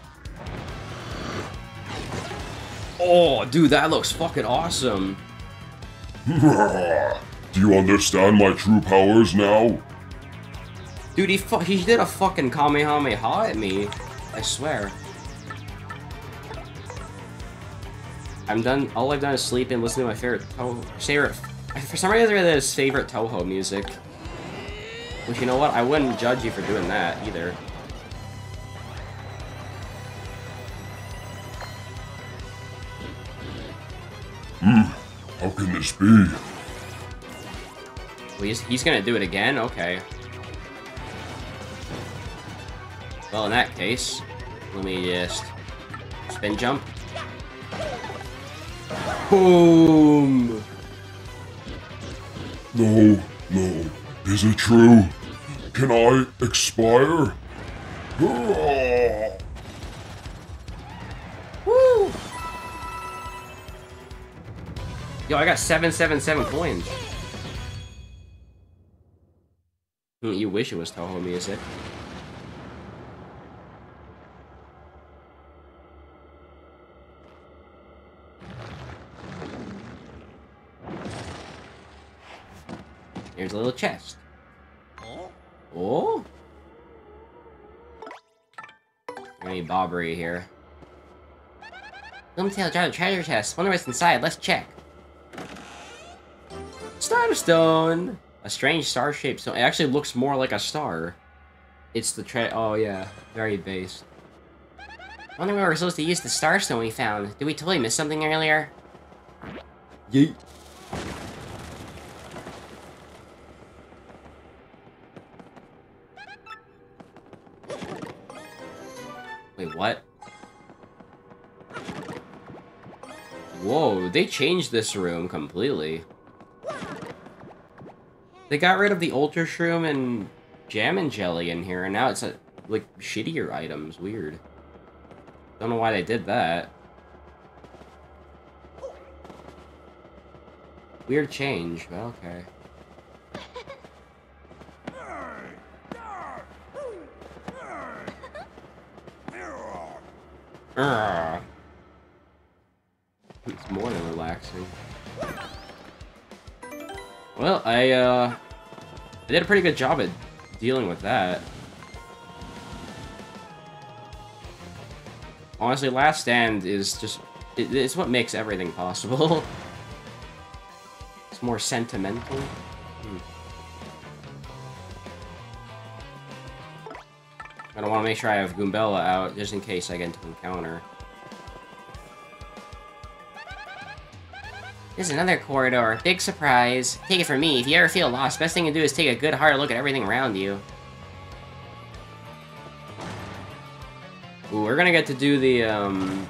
Oh, dude, that looks fucking awesome! Do you understand my true powers now? Dude, he fu- he did a fucking Kamehameha at me. I swear. I'm done. All I've done is sleep and listen to my favorite Toho. Favorite, for some reason, that is favorite Toho music. Which, you know what? I wouldn't judge you for doing that either. Hmm. How can this be? Well, he's, he's gonna do it again? Okay. Well, in that case, let me just spin jump. Boom! No, no. Is it true? Can I expire? Woo! Yo, I got seven seven seven coins. You wish it was Toho music. Here's a little chest. Oh? I need Bobbery here. Gloomtail dropped a treasure chest. Wonder what's inside. Let's check. Stone. A strange star shape. So it actually looks more like a star. It's the tre- oh yeah. Very based. Wonder where we're supposed to use the star stone we found. Did we totally miss something earlier? Yeet. Wait, what? Whoa, they changed this room completely. They got rid of the Ultra Shroom and Jam and Jelly in here, and now it's, a, like, shittier items. Weird. Don't know why they did that. Weird change, but okay. Urgh. It's more than relaxing. Well, I, uh... I did a pretty good job at dealing with that. Honestly, Last Stand is just... It, it's what makes everything possible. It's more sentimental. Hmm. I don't want to make sure I have Goombella out, just in case I get into an encounter. There's another corridor. Big surprise. Take it from me. If you ever feel lost, best thing to do is take a good hard look at everything around you. Ooh, we're gonna get to do the, um...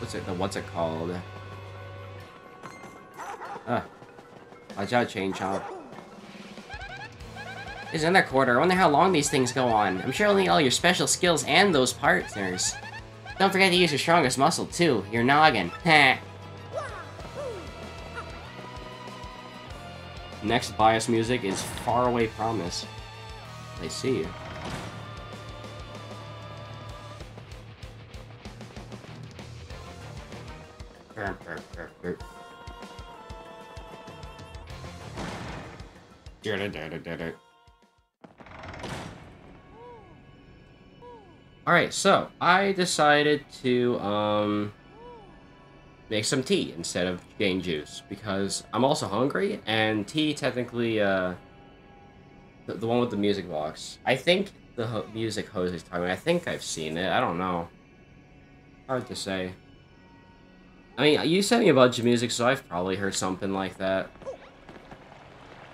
What's it, the, what's it called? Ah. Watch out, Chain Chomp. There's another corridor. I wonder how long these things go on. I'm sure you'll need all your special skills and those partners. Don't forget to use your strongest muscle, too. Your noggin. Heh. Next bias music is Faraway Promise. I see you. Alright, so I decided to um make some tea instead of cane juice, because I'm also hungry, and tea technically, uh... The, the one with the music box. I think the ho music hose is talking. I think I've seen it. I don't know. Hard to say. I mean, you sent me a bunch of music, so I've probably heard something like that.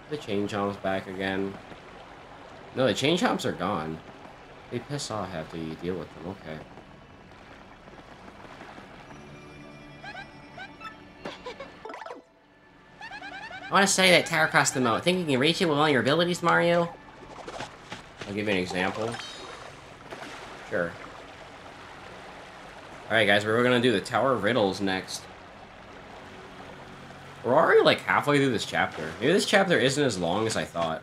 The Chain Chomp's back again. No, the Chain Chomps are gone. They piss off after you deal with them. Okay. I want to study that tower across the moat. Think you can reach it with all your abilities, Mario? I'll give you an example. Sure. Alright guys, we're gonna do the Tower Riddles next. We're already like halfway through this chapter. Maybe this chapter isn't as long as I thought.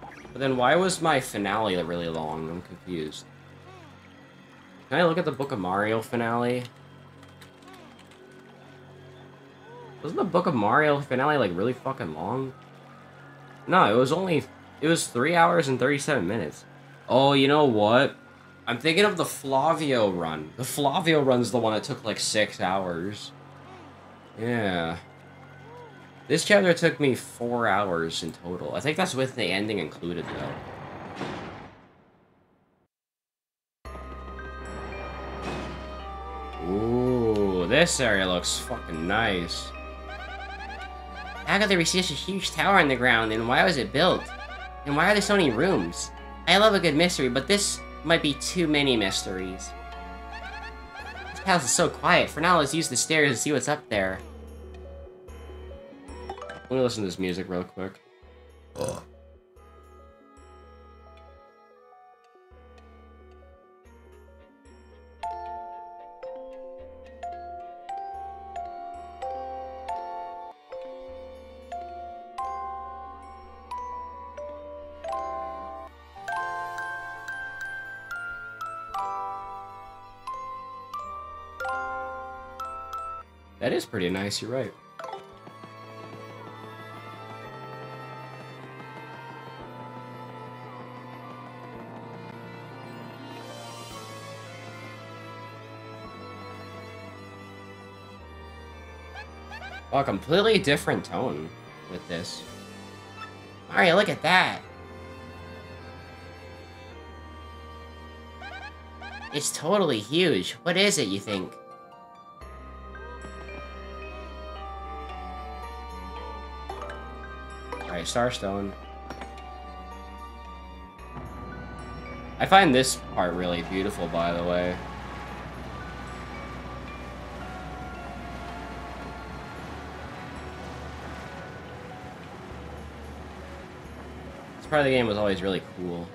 But then why was my finale really long? I'm confused. Can I look at the Book of Mario finale? Wasn't the Book of Mario finale, like, really fucking long? No, it was only... It was three hours and thirty-seven minutes. Oh, you know what? I'm thinking of the Flavio run. The Flavio run's the one that took, like, six hours. Yeah. This chapter took me four hours in total. I think that's with the ending included, though. Ooh, this area looks fucking nice. How could there be such a huge tower on the ground, and why was it built? And why are there so many rooms? I love a good mystery, but this might be too many mysteries. This palace is so quiet. For now, let's use the stairs and see what's up there. Let me listen to this music real quick. Ugh. That is pretty nice, you're right. Oh, a completely different tone with this. Mario, look at that. It's totally huge. What is it, you think? Alright, Starstone. I find this part really beautiful, by the way. This part of the game was always really cool.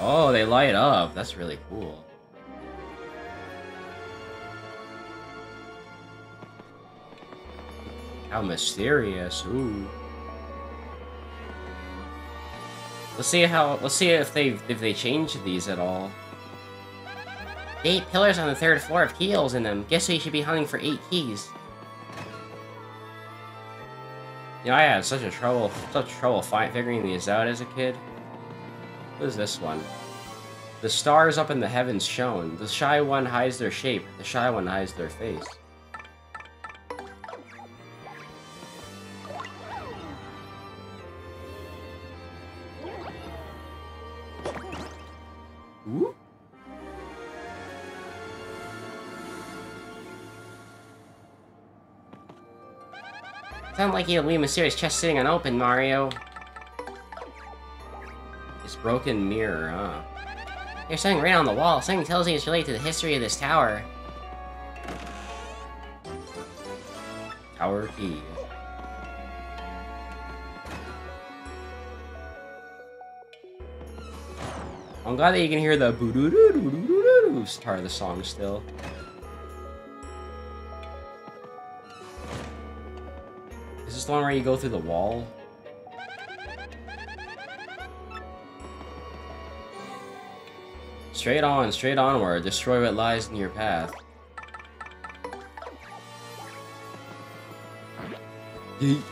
Oh, they light up. That's really cool. How mysterious. Ooh. Let's see how let's see if they if they change these at all. Eight pillars on the third floor have keyholes in them. Guess we should be hunting for eight keys. You know, I had such a trouble such trouble find, figuring these out as a kid. What is this one? The stars up in the heavens shone. The shy one hides their shape. The shy one hides their face. Ooh. It's unlikely you'll leave a mysterious chest sitting unopened, Mario. Broken mirror, huh? There's something right on the wall. Something tells me it's related to the history of this tower. Tower key. I'm glad that you can hear the boo doo doo doo doo doo doo part of the song still. Is this the one where you go through the wall? Straight on, straight onward. Destroy what lies in your path. Yeet.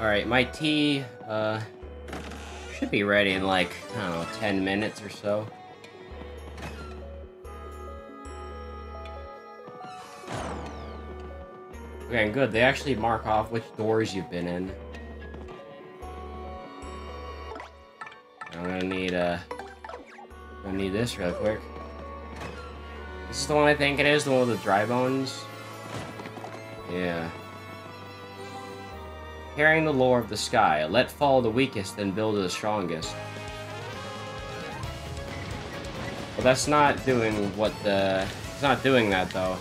Alright, my tea, uh, should be ready in like, I don't know, ten minutes or so. Okay, good. They actually mark off which doors you've been in. I'm gonna need, uh... I'm gonna need this real quick. This is the one I think it is, the one with the dry bones. Yeah. Carrying the lore of the sky. Let fall the weakest, then build the strongest. Well, that's not doing what the... It's not doing that, though.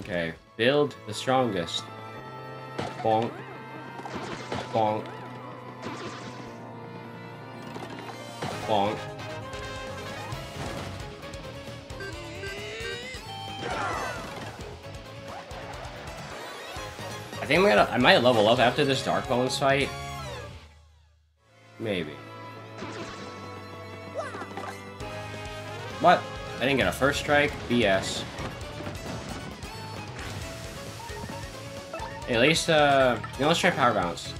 Okay, build the strongest. Bonk. Bonk. Bonk. I think I'm gonna, I might level up after this Dark Bones fight. Maybe. What? I didn't get a first strike? B S. Hey, at least, uh, you know, let's try Power Bounce.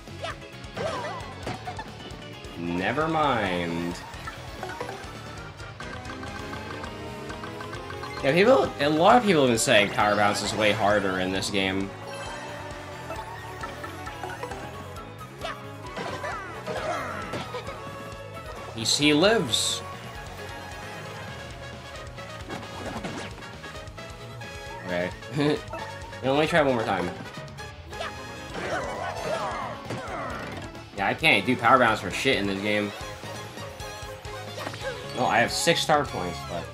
Never mind. Yeah, people, a lot of people have been saying Power Bounce is way harder in this game. He, he lives. Okay. Now, let me try one more time. I can't do power bounce for shit in this game. Well, I have six star points, but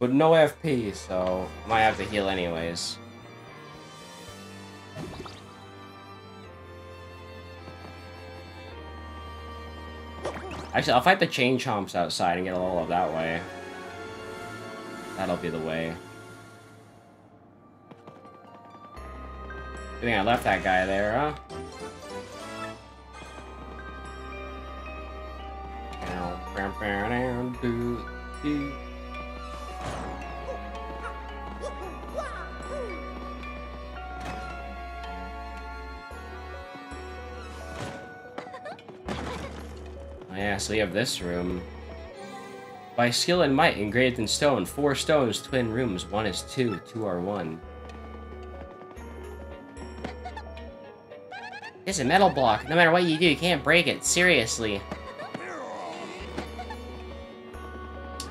with no F P, so I might have to heal anyways. Actually, I'll fight the Chain Chomps outside and get a level up that way. That'll be the way. Good thing I left that guy there, huh? Yeah, so we have this room. By skill and might engraved in stone, four stones, twin rooms, one is two, two are one. It's a metal block. No matter what you do, you can't break it. Seriously.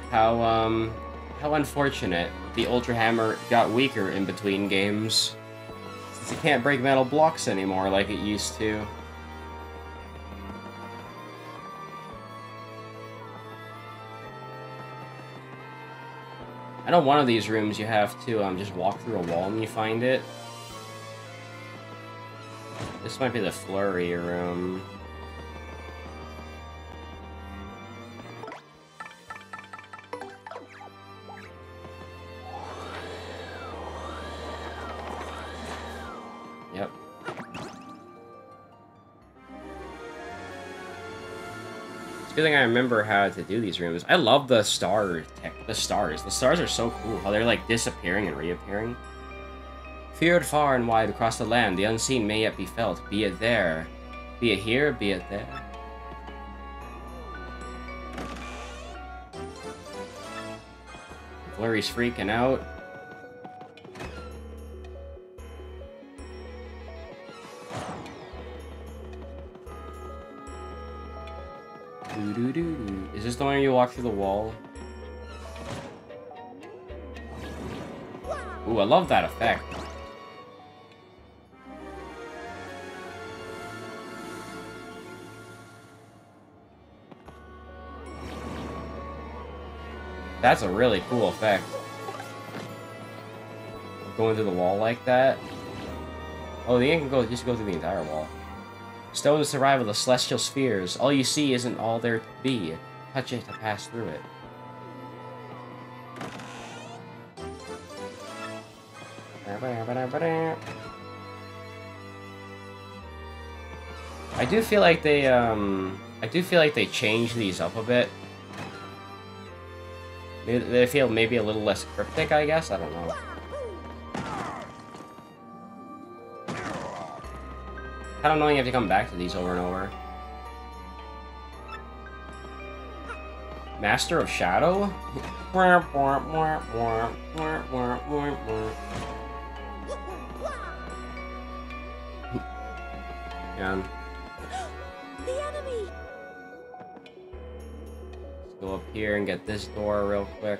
How, um... how unfortunate. The Ultra Hammer got weaker in between games. Since it can't break metal blocks anymore like it used to. I know one of these rooms you have to um, just walk through a wall and you find it. This might be the flurry room. Yep. It's a good thing I remember how to do these rooms. I love the star tech. The stars. The stars are so cool. How they're like disappearing and reappearing. Feared far and wide across the land, the unseen may yet be felt, be it there, be it here, be it there. Flurry's freaking out. Doo-doo-doo. Is this the one where you walk through the wall? Ooh, I love that effect. That's a really cool effect. Going through the wall like that. Oh, the ink can go just go through the entire wall. Stones survive with the celestial spheres. All you see isn't all there to be. Touch it to pass through it. I do feel like they um I do feel like they changed these up a bit. They feel maybe a little less cryptic, I guess? I don't know. I don't know you have to come back to these over and over. Master of Shadow? Yeah. Go up here and get this door real quick.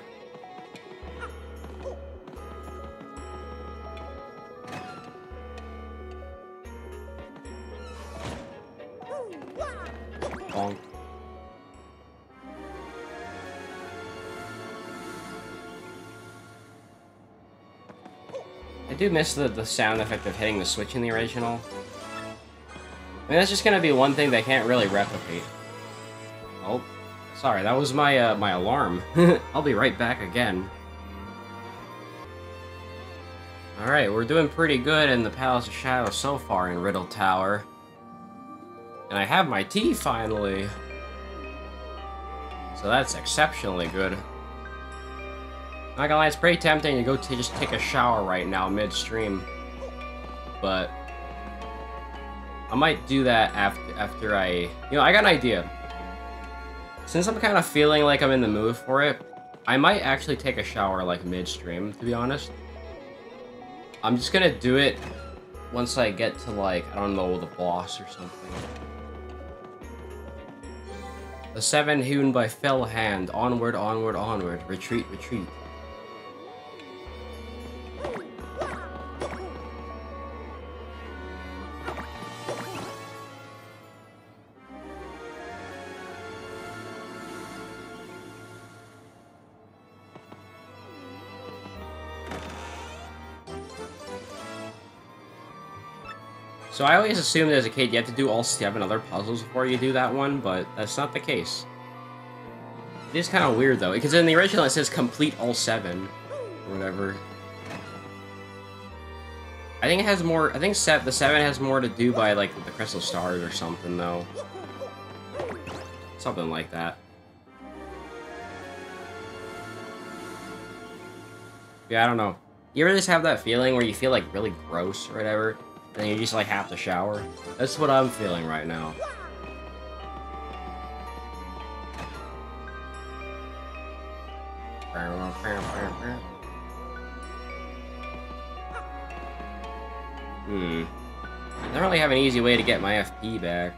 Bonk. I do miss the, the sound effect of hitting the Switch in the original. I mean, that's just gonna be one thing they can't really replicate. Oh. Sorry, that was my, uh, my alarm. I'll be right back again. Alright, we're doing pretty good in the Palace of Shadow so far in Riddle Tower. And I have my tea, finally! So that's exceptionally good. Not gonna lie, it's pretty tempting to go to just take a shower right now, midstream. But... I might do that after, after I... You know, I got an idea. Since I'm kind of feeling like I'm in the mood for it, I might actually take a shower, like, midstream, to be honest. I'm just gonna do it once I get to, like, I don't know, the boss or something. The seven hewn by fell hand, onward, onward, onward, retreat, retreat. So I always assumed as a kid you have to do all seven other puzzles before you do that one, but that's not the case. It is kind of weird though, because in the original it says complete all seven, or whatever. I think it has more, I think set the seven has more to do by like the crystal stars or something though. Something like that. Yeah, I don't know. You ever just have that feeling where you feel like really gross or whatever, and you just like have to shower? That's what I'm feeling right now. Hmm. I don't really have an easy way to get my F P back.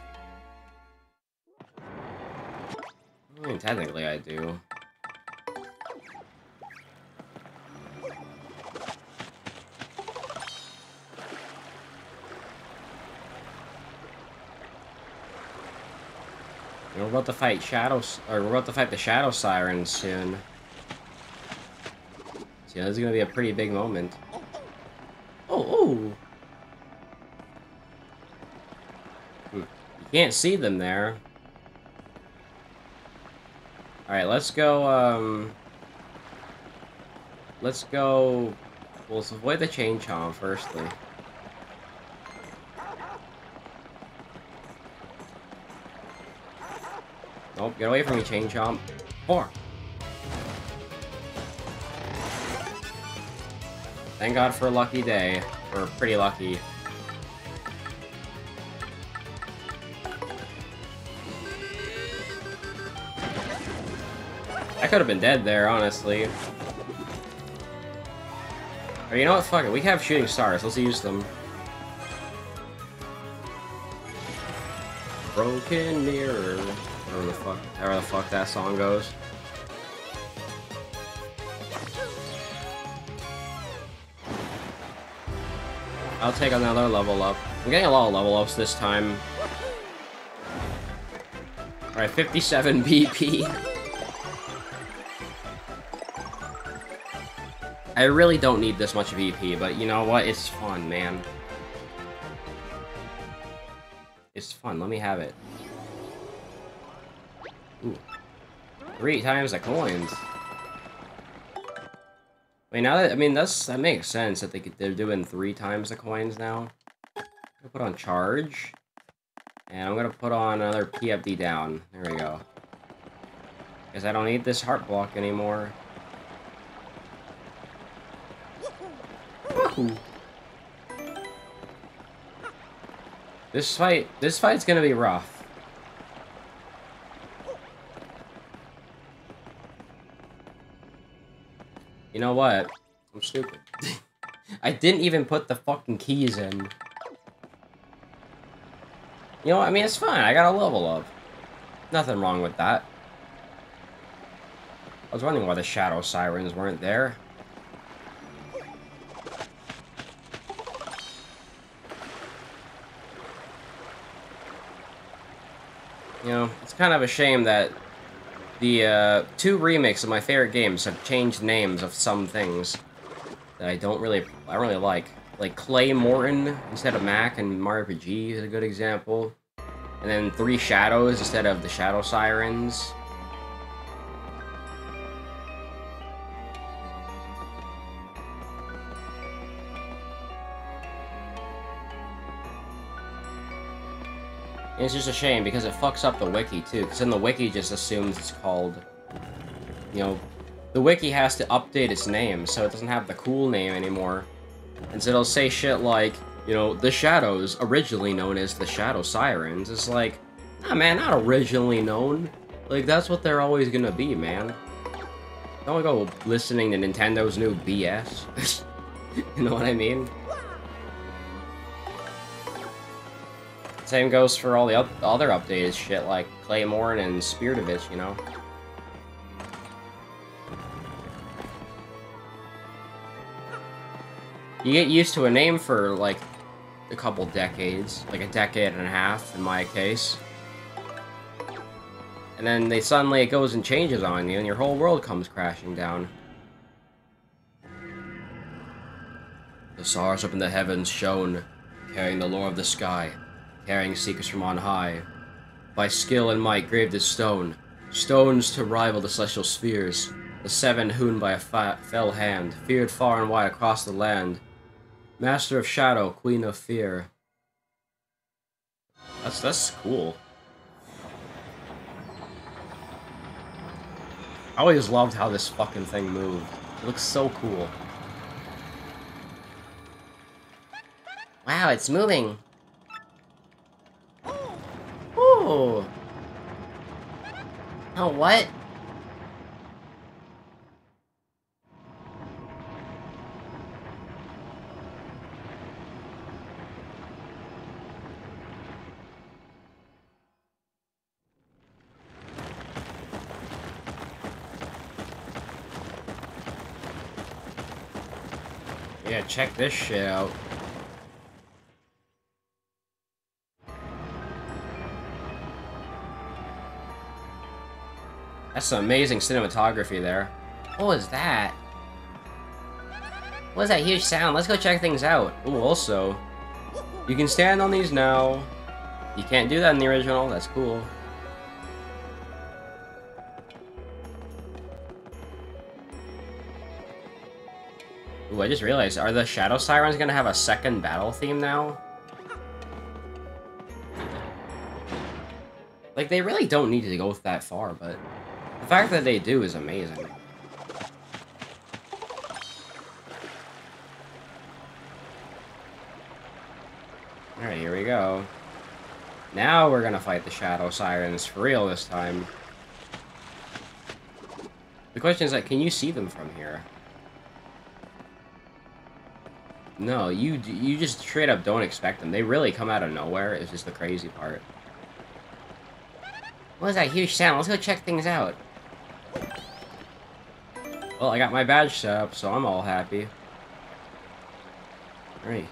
I mean, technically I do. We're about to fight shadows, or we're about to fight the Shadow Sirens soon. So yeah, this is gonna be a pretty big moment. Oh, oh! You can't see them there. All right, let's go. Um, let's go. We'll avoid the Chain Chomp firstly. Oh, get away from me, Chain Chomp. Four. Thank God for a lucky day. Or pretty lucky. I could have been dead there, honestly. Or you know what? Fuck it. We have shooting stars. Let's use them. Broken mirror. Whatever the fuck, however the fuck that song goes. I'll take another level up. I'm getting a lot of level ups this time. Alright, fifty-seven B P. I really don't need this much B P, but you know what? It's fun, man. It's fun. Let me have it. Ooh. Three times the coins. I mean, now that I mean that's that makes sense that they could, they're doing three times the coins now. I'm gonna put on charge, and I'm gonna put on another P F D down. There we go. Because I don't need this heart block anymore. Woohoo! This fight, this fight's gonna be rough. You know what? I'm stupid. I didn't even put the fucking keys in. You know what? I mean, it's fine. I got a level up. Nothing wrong with that. I was wondering why the Shadow Sirens weren't there. You know, it's kind of a shame that the uh, two remakes of my favorite games have changed names of some things that I don't really, I really like. Like Clay Morton instead of Mac and Mario P G is a good example. And then Three Shadows instead of the Shadow Sirens. It's just a shame because it fucks up the wiki too, because then the wiki just assumes it's called, you know, the wiki has to update its name so it doesn't have the cool name anymore. And so it'll say shit like, you know, the Shadows, originally known as the Shadow Sirens. It's like, nah man, not originally known. Like, that's what they're always gonna be, man. Don't go listening to Nintendo's new B S. You know what I mean? Same goes for all the up other updated shit like Claymore and Spiritovich, you know? You get used to a name for like a couple decades, like a decade and a half in my case. And then they suddenly it goes and changes on you and your whole world comes crashing down. The stars up in the heavens shone, carrying the lore of the sky. Carrying secrets from on high. By skill and might graved this stone, stones to rival the celestial spheres, the seven hewn by a fell hand, feared far and wide across the land. Master of Shadow, Queen of Fear. That's, that's cool. I always loved how this fucking thing moved. It looks so cool. Wow, it's moving. Ooh. Oh, what? Yeah, check this shit out. That's some amazing cinematography there. What was that? What was that huge sound? Let's go check things out. Ooh, also, you can stand on these now. You can't do that in the original. That's cool. Ooh, I just realized, are the Shadow Sirens gonna have a second battle theme now? Like, they really don't need to go that far, but... the fact that they do is amazing. Alright, here we go. Now we're gonna fight the Shadow Sirens for real this time. The question is, like, can you see them from here? No, you you just straight up don't expect them. They really come out of nowhere, is just the crazy part. What was that huge sound? Let's go check things out. Well, I got my badge set up, so I'm all happy. Alright,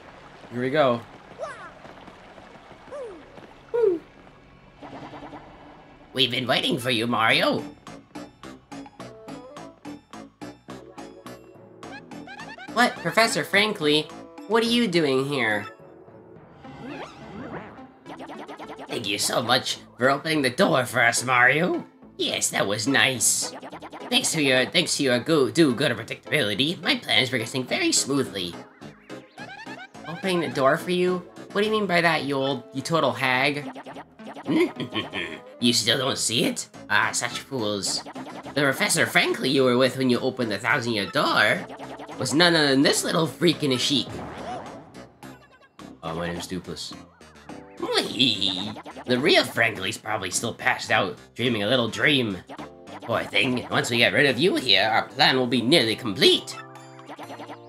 here we go. Woo. We've been waiting for you, Mario! What? Professor Frankly, what are you doing here? Thank you so much for opening the door for us, Mario. Yes, that was nice. Thanks to your thanks to your go do good predictability, my plans were getting very smoothly. Opening the door for you? What do you mean by that, you old you total hag? You still don't see it? Ah, such fools. The Professor Frankly you were with when you opened the Thousand-Year Door was none other than this little freak in a chic. Oh, my name's Doopliss. The real Frankly's probably still passed out, dreaming a little dream. Poor thing, once we get rid of you here, our plan will be nearly complete.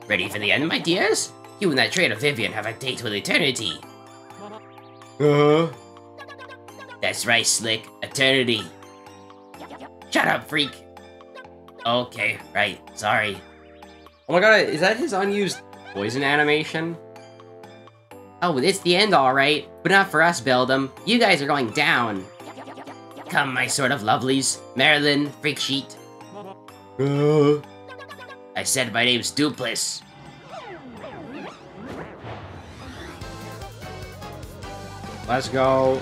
Ready for the end, my dears? You and that traitor Vivian have a date with eternity. Uh-huh. That's right, Slick. Eternity. Shut up, freak. Okay, right. Sorry. Oh my god, is that his unused poison animation? Oh, it's the end, alright. But not for us, Beldam. You guys are going down. Come, my sort of lovelies. Marilyn, freak sheet. Uh. I said my name's Doopliss. Let's go.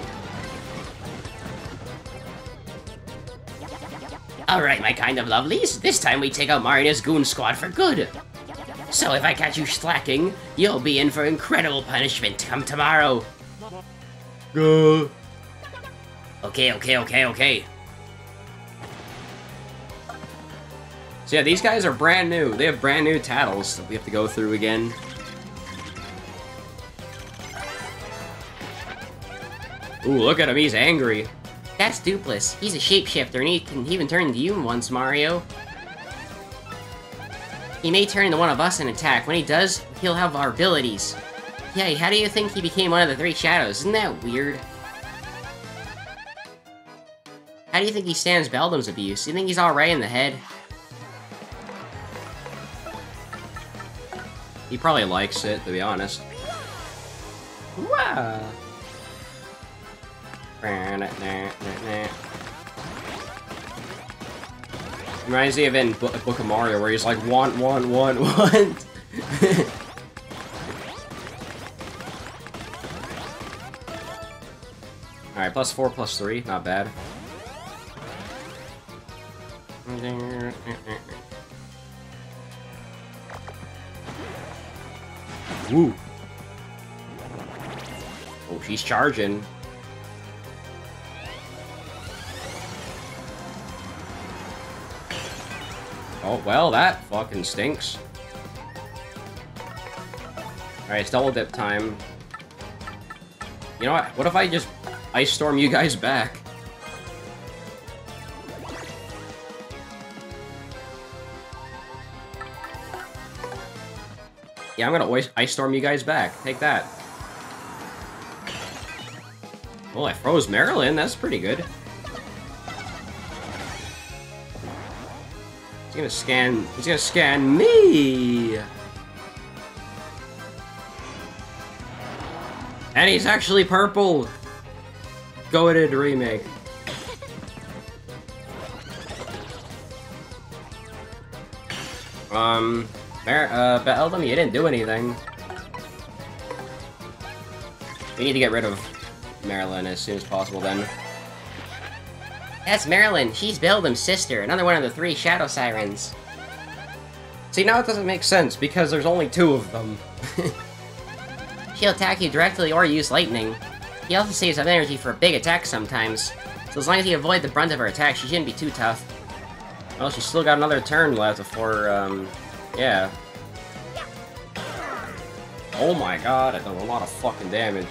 Alright, my kind of lovelies. This time we take out Mario's goon squad for good. So if I catch you slacking, you'll be in for incredible punishment come tomorrow. Go. Okay, okay, okay, okay. So yeah, these guys are brand new. They have brand new tattles that we have to go through again. Ooh, look at him. He's angry. That's Doopliss. He's a shapeshifter, and he can even turn into you once, Mario. He may turn into one of us and attack. When he does, he'll have our abilities. Hey, how do you think he became one of the three shadows? Isn't that weird? How do you think he stands Beldam's abuse? You think he's alright in the head? He probably likes it, to be honest. Wow. Reminds me of in Book of Mario where he's like, want, want, want, want. Alright, plus four, plus three, not bad. Woo. Oh, she's charging. Oh, well, that fucking stinks. Alright, it's double dip time. You know what? What if I just ice storm you guys back? Yeah, I'm gonna ice storm you guys back. Take that. Well, I froze Marilyn. That's pretty good. He's gonna scan. He's gonna scan me. And he's actually purple. Goated remake. Um, Mar uh, Beldam, you didn't do anything. We need to get rid of Marilyn as soon as possible, then. That's Marilyn. She's Beldam's sister, another one of the three Shadow Sirens. See, now it doesn't make sense, because there's only two of them. She'll attack you directly or use lightning. He also saves up energy for big attacks sometimes, so as long as you avoid the brunt of her attack, she shouldn't be too tough. Well, she's still got another turn left before, um... yeah. Oh my god, I've done a lot of fucking damage.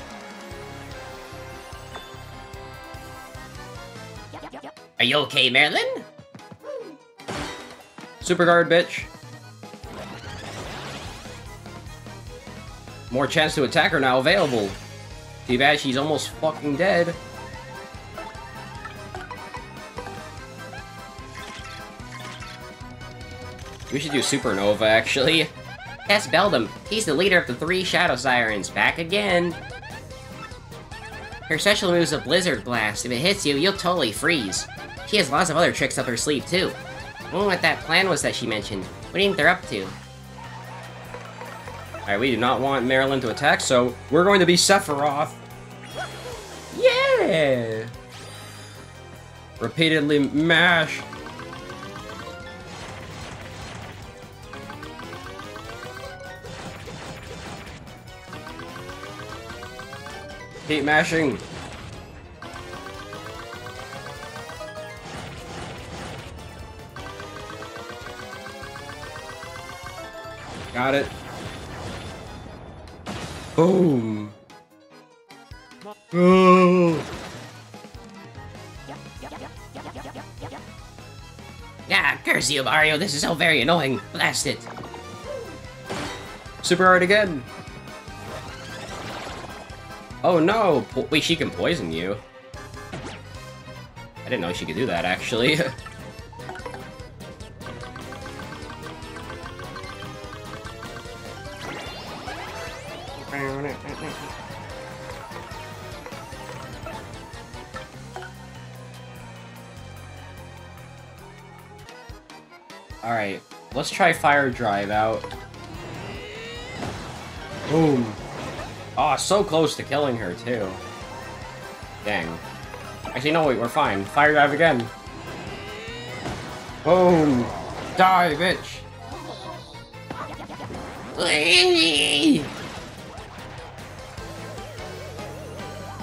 Are you okay, Merlin? Super guard, bitch. More chance to attack her now available. Too bad she's almost fucking dead. We should do Supernova, actually. That's Beldam. He's the leader of the three Shadow Sirens. Back again. Her special move is a Blizzard Blast. If it hits you, you'll totally freeze. She has lots of other tricks up her sleeve, too. I wonder what that plan was that she mentioned. What do you think they're up to? Alright, we do not want Marilyn to attack, so we're going to be Sephiroth. Yeah! Repeatedly mash. Keep mashing. Got it. Boom. Oh. Yeah, curse you, Mario. This is so very annoying. Blast it. Super hard again. Oh no. Po wait, she can poison you. I didn't know she could do that, actually. Alright, let's try Fire Drive out. Boom. Aw, oh, so close to killing her, too. Dang. Actually, no, wait, we're fine. Fire Drive again. Boom. Die, bitch.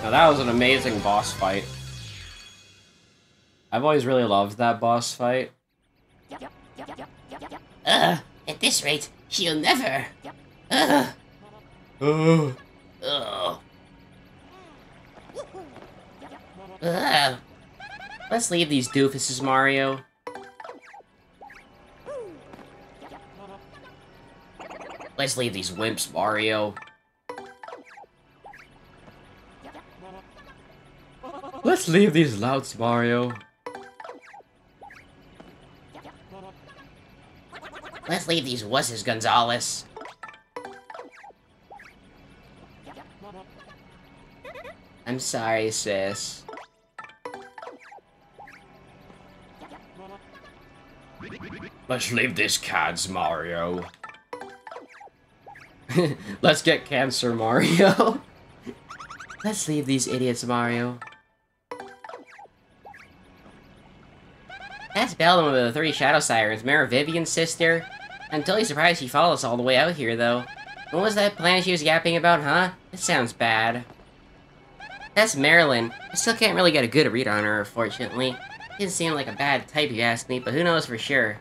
Now, that was an amazing boss fight. I've always really loved that boss fight. Ugh, at this rate, she'll never. Ugh. Ugh. Ugh. Ugh. Let's leave these doofuses, Mario. Let's leave these wimps, Mario. Let's leave these louts, Mario. Let's leave these wusses, Gonzalez. I'm sorry, sis. Let's leave these cads, Mario. Let's get cancer, Mario. Let's leave these idiots, Mario. That's Beldam with the three Shadow Sirens, Mara Vivian's sister. I'm totally surprised she followed us all the way out here, though. What was that plan she was yapping about, huh? It sounds bad. That's Marilyn. I still can't really get a good read on her, unfortunately. Didn't seem like a bad type, you asked me, but who knows for sure.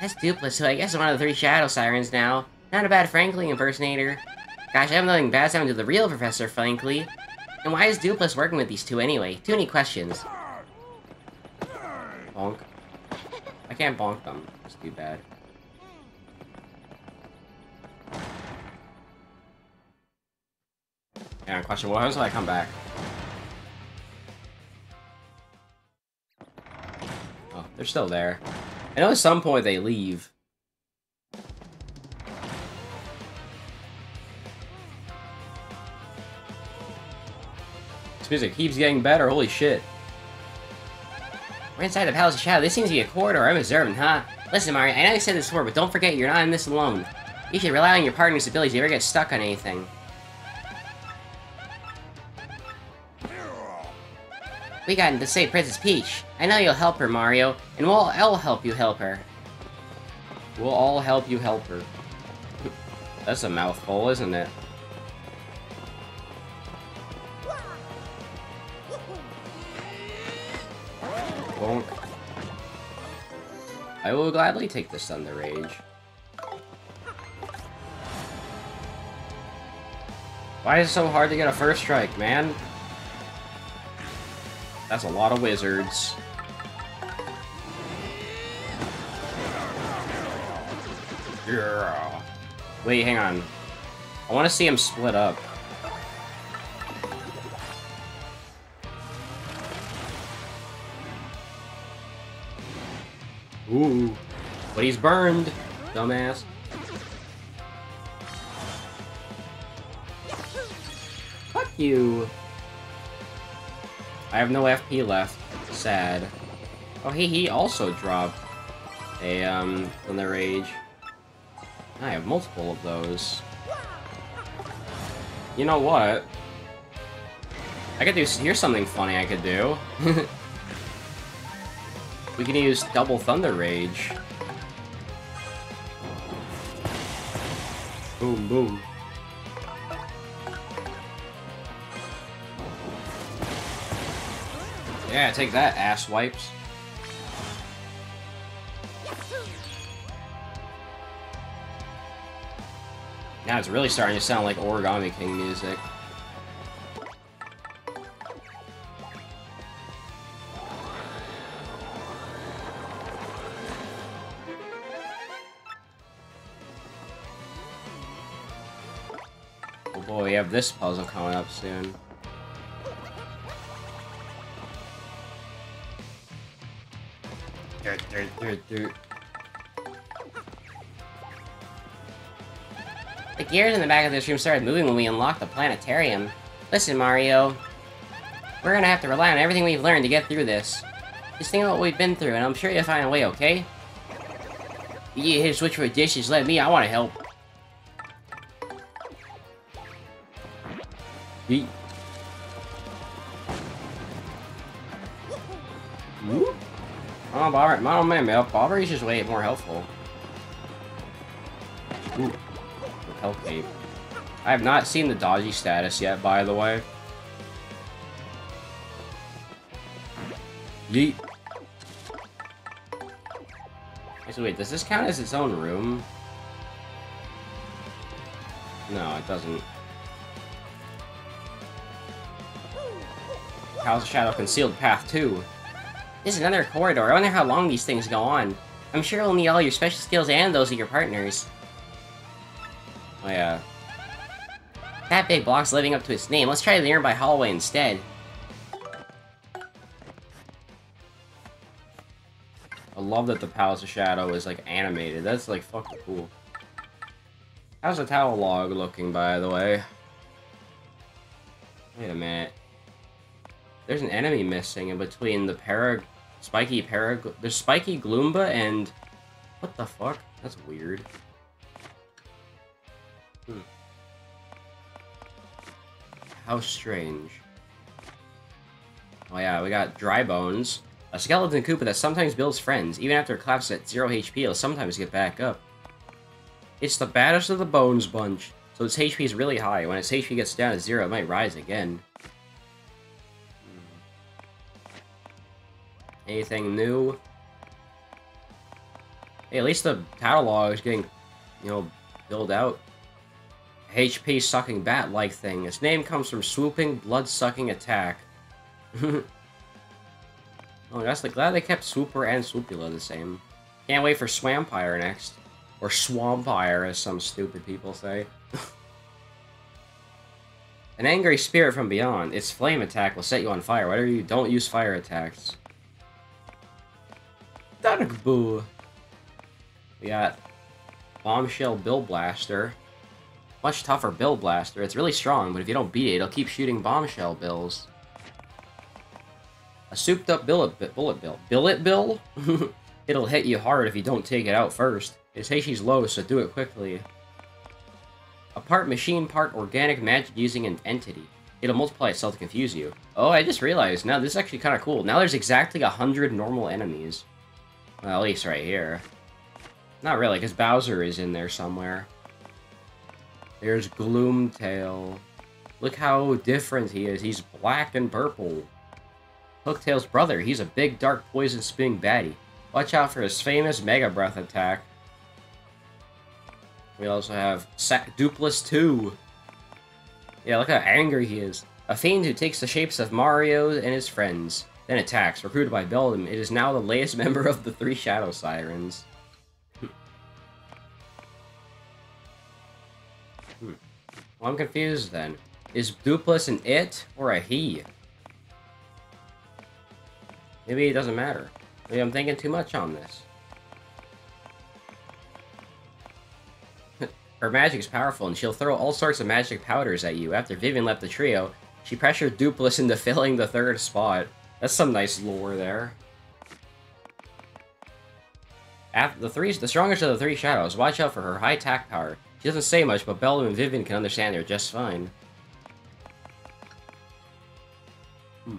That's Doopliss, so I guess I'm one of the three Shadow Sirens now. Not a bad Franklin impersonator. Gosh, I have nothing bad's happened to the real Professor Frankly. And why is Doopliss working with these two anyway? Too many questions. Bonk. I can't bonk them. It's too bad. Yeah, question, what happens when I come back? Oh, they're still there. I know at some point they leave. This music keeps getting better, holy shit. We're inside the Palace of Shadow. This seems to be a corridor I'm observing, huh? Listen, Mario, I know you said this before, but don't forget you're not in this alone. You should rely on your partner's abilities if you ever get stuck on anything. We got to save Princess Peach. I know you'll help her, Mario, and we'll all help you help her. We'll all help you help her. That's a mouthful, isn't it? Bonk. I will gladly take this Thunder Rage. Why is it so hard to get a first strike, man? That's a lot of wizards. Yeah. Wait, hang on. I want to see him split up. Ooh. But he's burned, dumbass. Fuck you. I have no F P left. Sad. Oh, he he also dropped a um on the rage. I have multiple of those. You know what? I could do. Here's something funny I could do. We can use double Thunder Rage. Boom boom. Yeah, take that, ass wipes. Now it's really starting to sound like Origami King music. Oh boy, we have this puzzle coming up soon. The gears in the back of this room started moving when we unlocked the planetarium. Listen, Mario. We're gonna have to rely on everything we've learned to get through this. Just think about what we've been through, and I'm sure you'll find a way, okay? You hit a switch for a dish, just let me, I wanna help. Yeet. Oh, Bobbery, oh man, Bobbery's just way more helpful. Ooh, Repel Cape. I have not seen the dodgy status yet, by the way. Yeet. So wait, does this count as its own room? No, it doesn't. House of Shadow Concealed Path two. This is another corridor. I wonder how long these things go on. I'm sure you'll need all your special skills and those of your partners. Oh yeah. That big block's living up to its name. Let's try the nearby hallway instead. I love that the Palace of Shadow is like animated. That's like fucking cool. How's the towel log looking, by the way? Wait a minute. There's an enemy missing in between the para... Spiky Para... There's Spiky Gloomba and... What the fuck? That's weird. Hmm. How strange. Oh yeah, we got Dry Bones. A skeleton Koopa that sometimes builds friends. Even after it collapses at zero H P, it'll sometimes get back up. It's the baddest of the Bones bunch. So its H P is really high. When its H P gets down to zero, it might rise again. Anything new? Hey, at least the catalog is getting, you know, filled out. H P-sucking bat-like thing. Its name comes from swooping, blood-sucking attack. Oh, that's like, glad they kept Swooper and Swoopula the same. Can't wait for Swampire next. Or Swampire, as some stupid people say. An angry spirit from beyond. Its flame attack will set you on fire. Whatever you don't use fire attacks. Dark Boo. We got Bombshell Bill Blaster. Much tougher Bill Blaster. It's really strong, but if you don't beat it, it'll keep shooting Bombshell Bills. A souped-up billet, bi bullet bill. Billet Bill? It'll hit you hard if you don't take it out first. Its H P's low, so do it quickly. A part machine, part organic magic using an entity. It'll multiply itself to confuse you. Oh, I just realized, now this is actually kind of cool. Now there's exactly a hundred normal enemies. Well, at least right here. Not really, because Bowser is in there somewhere. There's Gloomtail. Look how different he is. He's black and purple. Hooktail's brother. He's a big, dark, poison-spewing baddie. Watch out for his famous Mega Breath attack. We also have Doopliss two. Yeah, look how angry he is. A fiend who takes the shapes of Mario and his friends, then attacks. Recruited by Beldam, it is now the latest member of the three Shadow Sirens. hmm. Well, I'm confused then. Is Doopliss an it or a he? Maybe it doesn't matter. Maybe I'm thinking too much on this. Her magic is powerful, and she'll throw all sorts of magic powders at you. After Vivian left the trio, she pressured Doopliss into filling the third spot. That's some nice lore there. After the three, the strongest of the three shadows. Watch out for her high attack power. She doesn't say much, but Beldam and Vivian can understand her just fine. Hmm.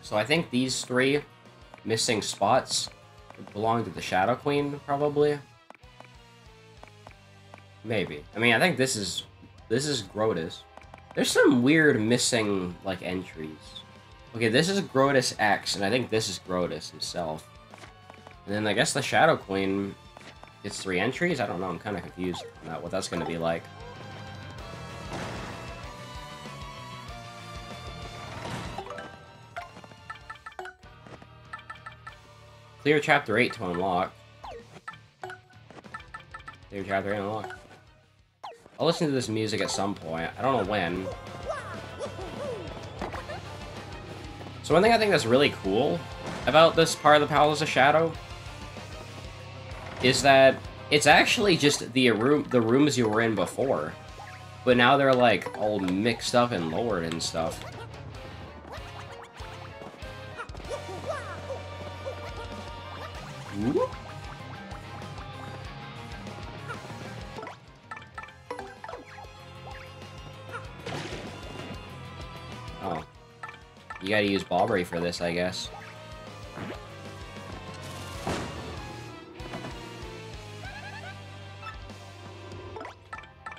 So I think these three missing spots belong to the Shadow Queen, probably. Maybe. I mean, I think this is... This is Grodus. There's some weird missing, like, entries. Okay, this is Grodus X, and I think this is Grodus himself. And then I guess the Shadow Queen gets three entries? I don't know, I'm kind of confused about what that's going to be like. Clear Chapter eight to unlock. Clear Chapter eight to unlock. I'll listen to this music at some point. I don't know when. So one thing I think that's really cool about this part of the Palace of Shadow is that it's actually just the room, the rooms you were in before, but now they're like all mixed up and lowered and stuff. Whoop. You gotta use Bobbery for this, I guess.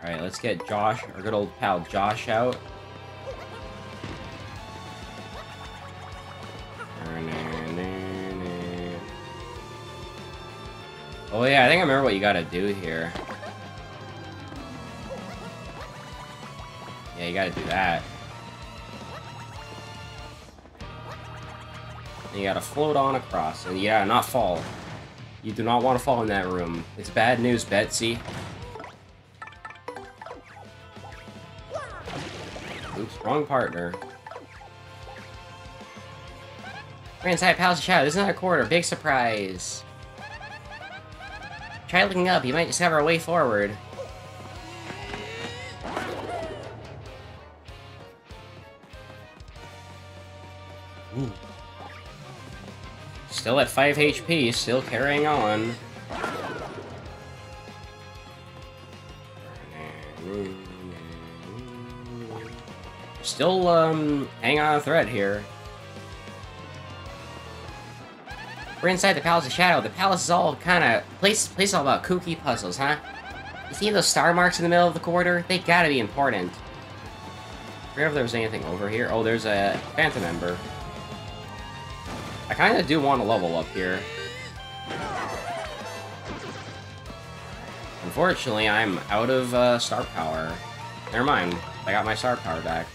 Alright, let's get Josh, our good old pal Josh, out. Oh yeah, I think I remember what you gotta do here. Yeah, you gotta do that. And you gotta float on across, and yeah, not fall. You do not want to fall in that room. It's bad news, Betsy. Oops, wrong partner. We're inside Palace of Shadow. This is not a corridor. Big surprise. Try looking up. You might discover a way forward. Ooh. Still at five H P, still carrying on. Still, um, hang on a thread here. We're inside the Palace of Shadow. The palace is all kinda... Place, place is all about kooky puzzles, huh? You see those star marks in the middle of the corridor? They gotta be important. I forget if there was anything over here. Oh, there's a Phantom Ember. I kind of do want to level up here. And Unfortunately, I'm out of uh, star power. Never mind. I got my star power back.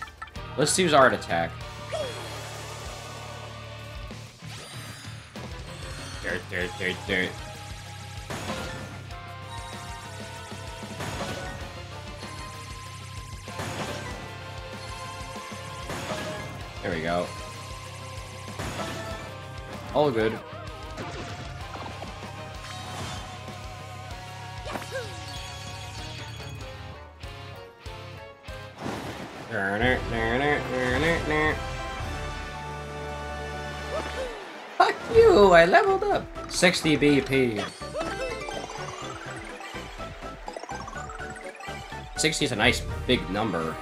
Let's use Art Attack. Dirt, dirt, dirt, dirt. There we go. All good. Fuck you! I leveled up! sixty B P. sixty is a nice big number.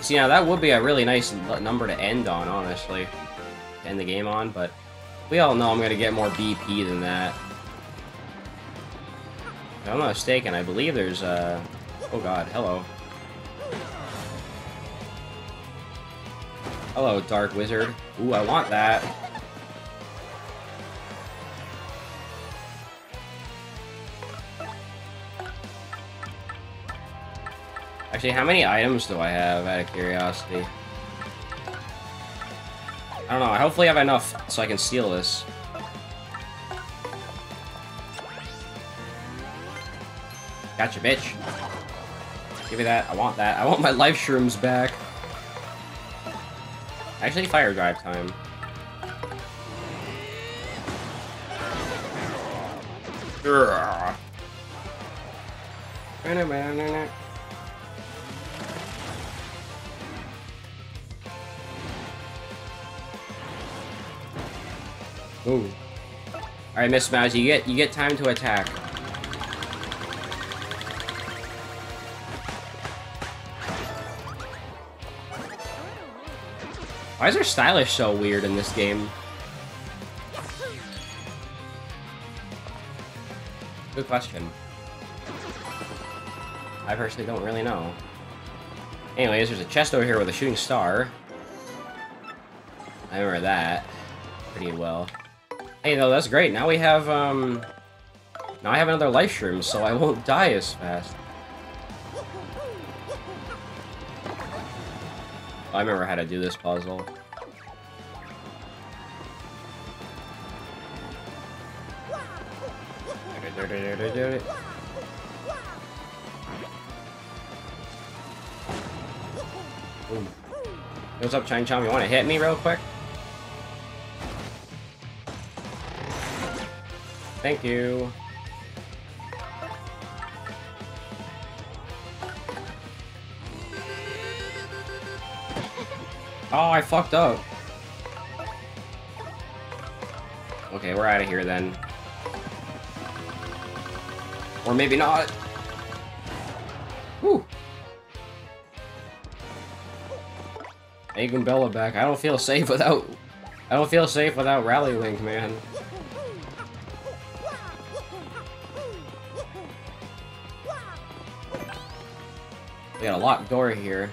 See, now that would be a really nice number to end on, honestly. To end the game on, but we all know I'm gonna get more B P than that. If I'm not mistaken, I believe there's a... Uh... Oh god, hello. Hello, Dark Wizard. Ooh, I want that. Actually, how many items do I have, out of curiosity? I don't know, I hopefully have enough so I can steal this. Gotcha, bitch. Give me that, I want that. I want my life shrooms back. Actually, fire drive time. Ooh. Alright, Miss Mouse, you get you get time to attack. Why is her stylish so weird in this game? Good question. I personally don't really know. Anyways, there's a chest over here with a shooting star. I remember that pretty well. Hey, though, that's great. Now we have, um... now I have another life shroom, so I won't die as fast. I remember how to do this puzzle. Boom. What's up, Chain Chomp? You want to hit me real quick? Thank you. Oh, I fucked up. Okay, we're out of here then. Or maybe not. Whew. Hey, Goombella back. I don't feel safe without... I don't feel safe without Rally Link, man. We got a locked door here.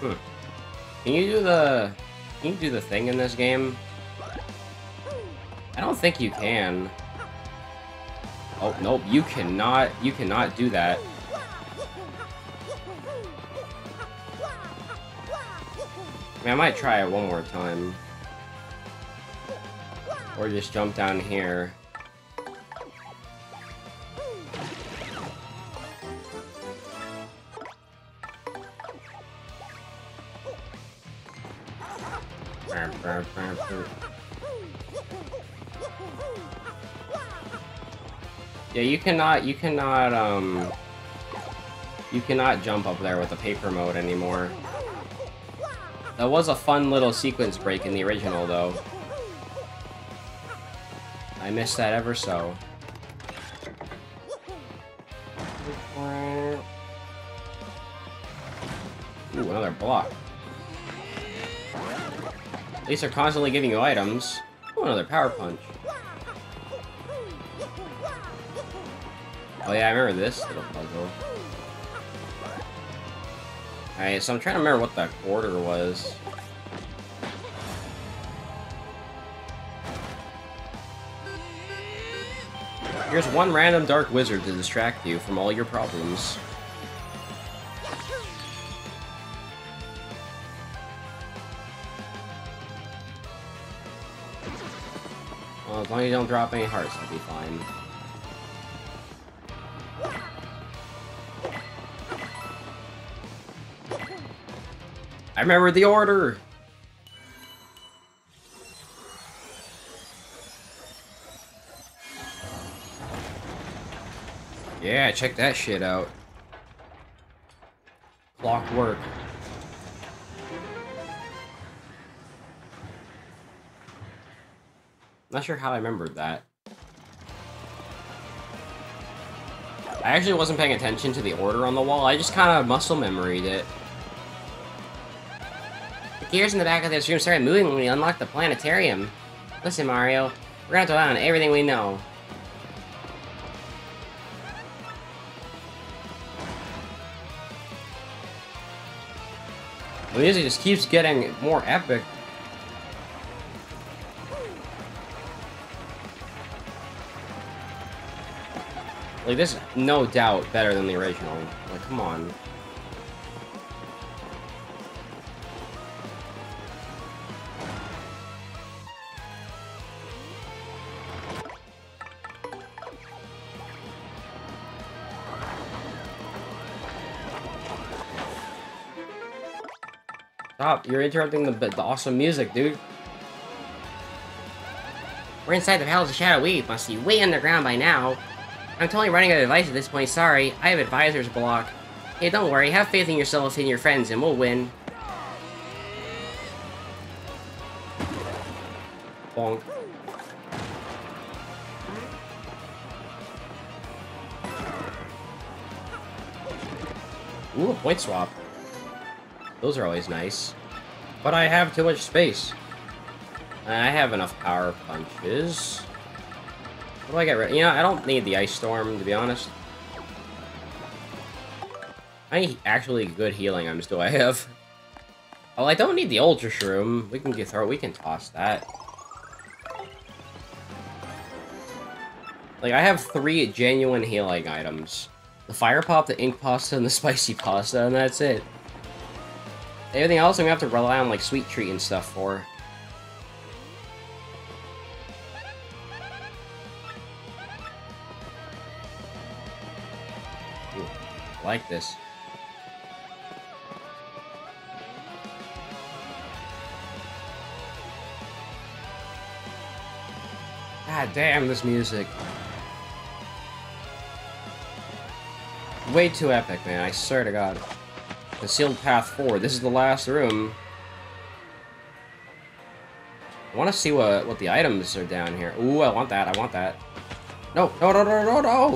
Hmm. Can you do the... Can you do the thing in this game? I don't think you can. Oh, nope, you cannot... You cannot do that. I mean, I might try it one more time. Or just jump down here. Yeah, you cannot, you cannot, um, you cannot jump up there with the paper mode anymore. That was a fun little sequence break in the original, though. I missed that ever so. Ooh, another block. At least they're constantly giving you items. Oh, another power punch. Oh yeah, I remember this little puzzle. Alright, so I'm trying to remember what that order was. Here's one random Dark Wizard to distract you from all your problems. Well, as long as you don't drop any hearts, I'll be fine. I remember the order! Yeah, check that shit out. Clockwork. Not sure how I remembered that. I actually wasn't paying attention to the order on the wall, I just kind of muscle memoried it. The gears in the back of this room started moving when we unlocked the planetarium. Listen, Mario, we're gonna have to rely on everything we know. The music just keeps getting more epic. Like, this is no doubt better than the original. Like, come on. Stop, you're interrupting the, the awesome music, dude. We're inside the Palace of Shadow. We must be way underground by now. I'm totally running out of advice at this point, sorry. I have advisor's block. Hey, don't worry, have faith in yourselves and your friends and we'll win. Bonk. Ooh, a point swap. Those are always nice. But I have too much space. I have enough power punches. What do I get rid of? You know, I don't need the Ice Storm, to be honest. I need actually good healing items do I have. Oh, I don't need the Ultra Shroom. We can get throw we can toss that. Like, I have three genuine healing items. The Fire Pop, the Ink Pasta, and the Spicy Pasta, and that's it. Everything else I'm gonna have to rely on, like, Sweet Treat and stuff for. Ooh, I like this. God damn, this music. Way too epic, man, I swear to God. Concealed path forward. This is the last room. I want to see what what the items are down here. Ooh, I want that. I want that. No, no, no, no, no, no.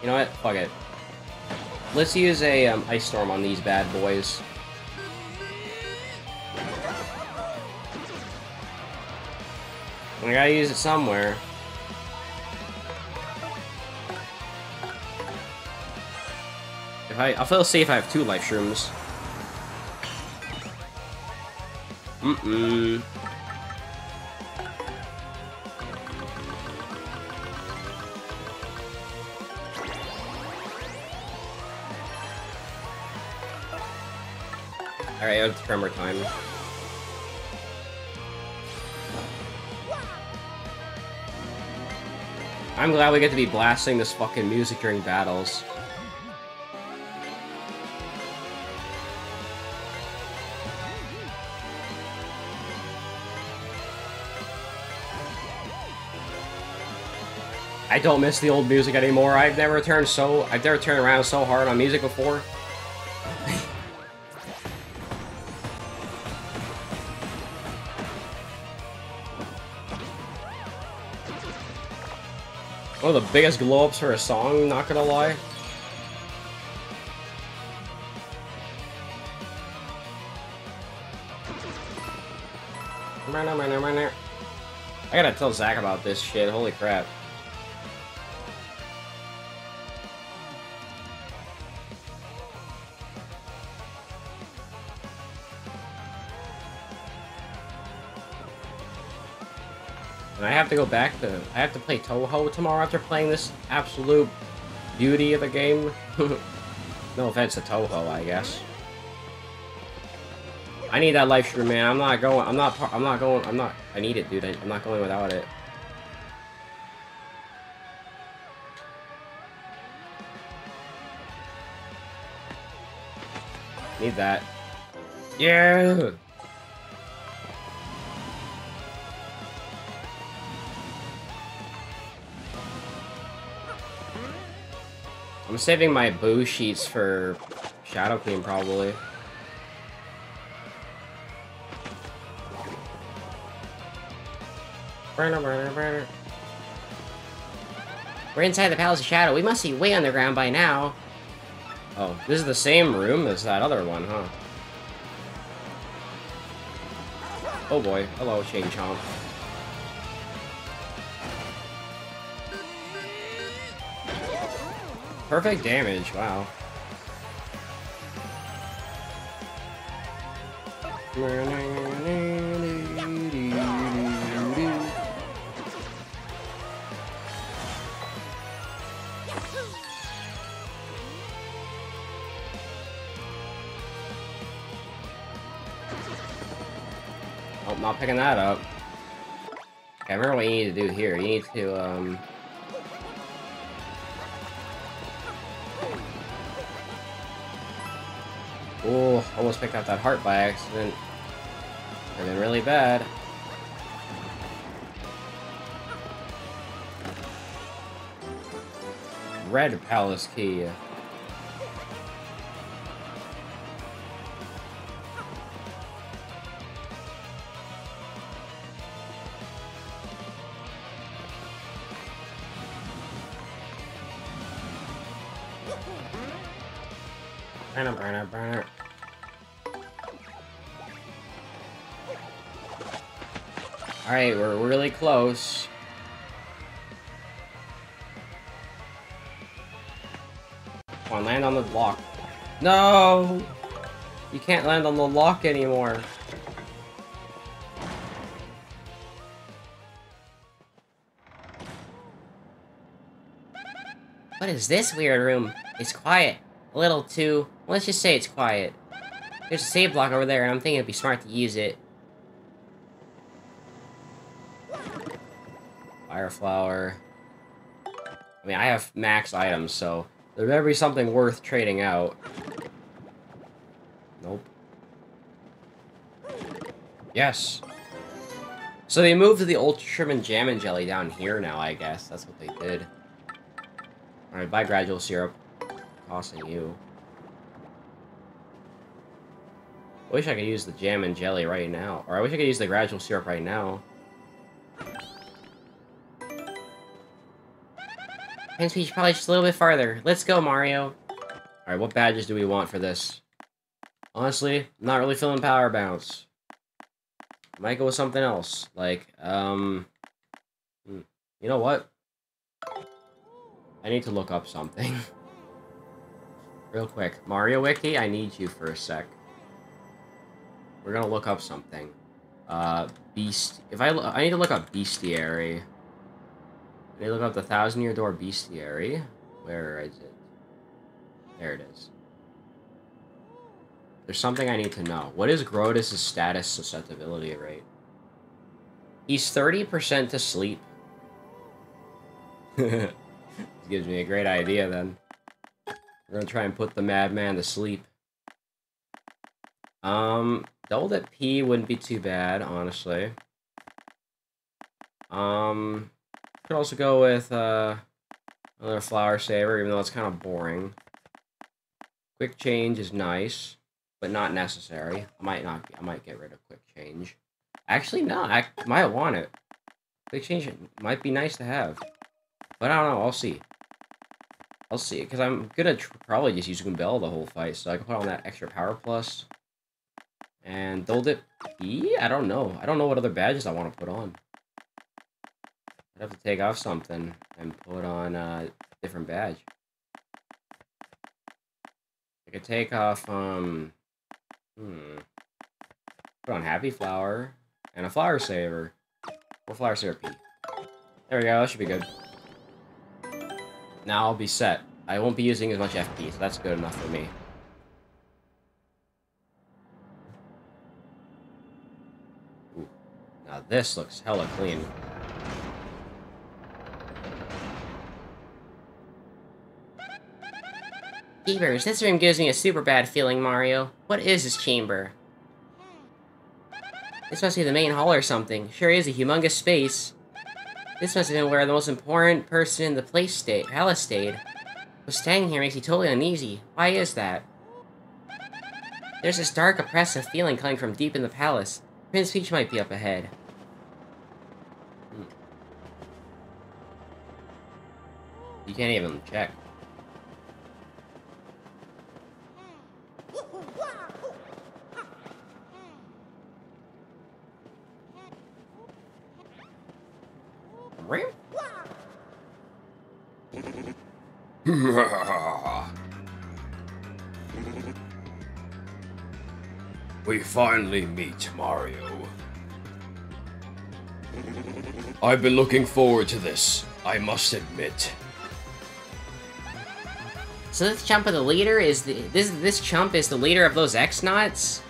You know what? Fuck it. Let's use a um, ice storm on these bad boys. I gotta use it somewhere. If I, I'll feel safe if I have two life shrooms. Mm-mm. Alright, it's tremor time. I'm glad we get to be blasting this fucking music during battles. I don't miss the old music anymore. I've never turned so I've never turned around so hard on music before. One of the biggest glow-ups for a song, not gonna lie. I gotta tell Zach about this shit, holy crap. And I have to go back to... I have to play Toho tomorrow after playing this absolute beauty of the game. No offense to Toho, I guess. I need that life stream, man. I'm not going... I'm not... I'm not going... I'm not... I need it, dude. I'm not going without it. Need that. Yeah! I'm saving my boo sheets for Shadow Queen, probably. Burner, burner, burner. We're inside the Palace of Shadow. We must be way underground by now. Oh, this is the same room as that other one, huh? Oh boy. Hello, Chain Chomp. Perfect damage, wow. Oh, not picking that up. Okay, I remember what you need to do here. You need to, um... oh, almost picked out that heart by accident. And then really bad. Red Palace Key. Burner, burner, burner. Alright, we're really close. Come on, land on the block. No! You can't land on the lock anymore. What is this weird room? It's quiet. A little too... well, let's just say it's quiet. There's a save block over there, and I'm thinking it'd be smart to use it. Fireflower. I mean, I have max items, so there better be something worth trading out. Nope. Yes! So they moved to the Ultra Shrimp and Jam and Jelly down here now, I guess. That's what they did. Alright, buy Gradual Syrup. Tossing you. I wish I could use the Jam and Jelly right now. Or I wish I could use the Gradual Syrup right now. Prince Peach, probably just a little bit farther. Let's go, Mario. Alright, what badges do we want for this? Honestly, not really feeling Power Bounce. Might go with something else. Like, um... you know what? I need to look up something. Real quick. Mario Wiki, I need you for a sec. We're gonna look up something. Uh, Beast... If I... I need to look up Bestiary. They look up the Thousand-Year Door Bestiary. Where is it? There it is. There's something I need to know. What is Grodus' status susceptibility rate? He's thirty percent to sleep. Gives me a great idea, then. We're gonna try and put the madman to sleep. Um, double that P wouldn't be too bad, honestly. Um... Could also go with uh, another flower saver, even though it's kind of boring. Quick change is nice, but not necessary. I might not. I might get rid of quick change. Actually, no. I might want it. Quick change might be nice to have, but I don't know. I'll see. I'll see, because I'm gonna tr probably just use Goombella the whole fight, so I can put on that extra power plus. And Doldip E? I don't know. I don't know what other badges I want to put on. I'd have to take off something and put on a different badge. I could take off, um... Hmm... put on Happy Flower and a Flower Saver. Or Flower Saver P. There we go, that should be good. Now I'll be set. I won't be using as much F P, so that's good enough for me. Ooh. Now this looks hella clean. Keepers, this room gives me a super bad feeling, Mario. What is this chamber? This must be the main hall or something. Sure is a humongous space. This must have been where the most important person in the place stayed, palace stayed. But staying here makes me totally uneasy. Why is that? There's this dark, oppressive feeling coming from deep in the palace. Prince Peach might be up ahead. Hmm. You can't even check. We finally meet, Mario. I've been looking forward to this, I must admit. So this chump of the leader is the this this chump is the leader of those X-Nauts?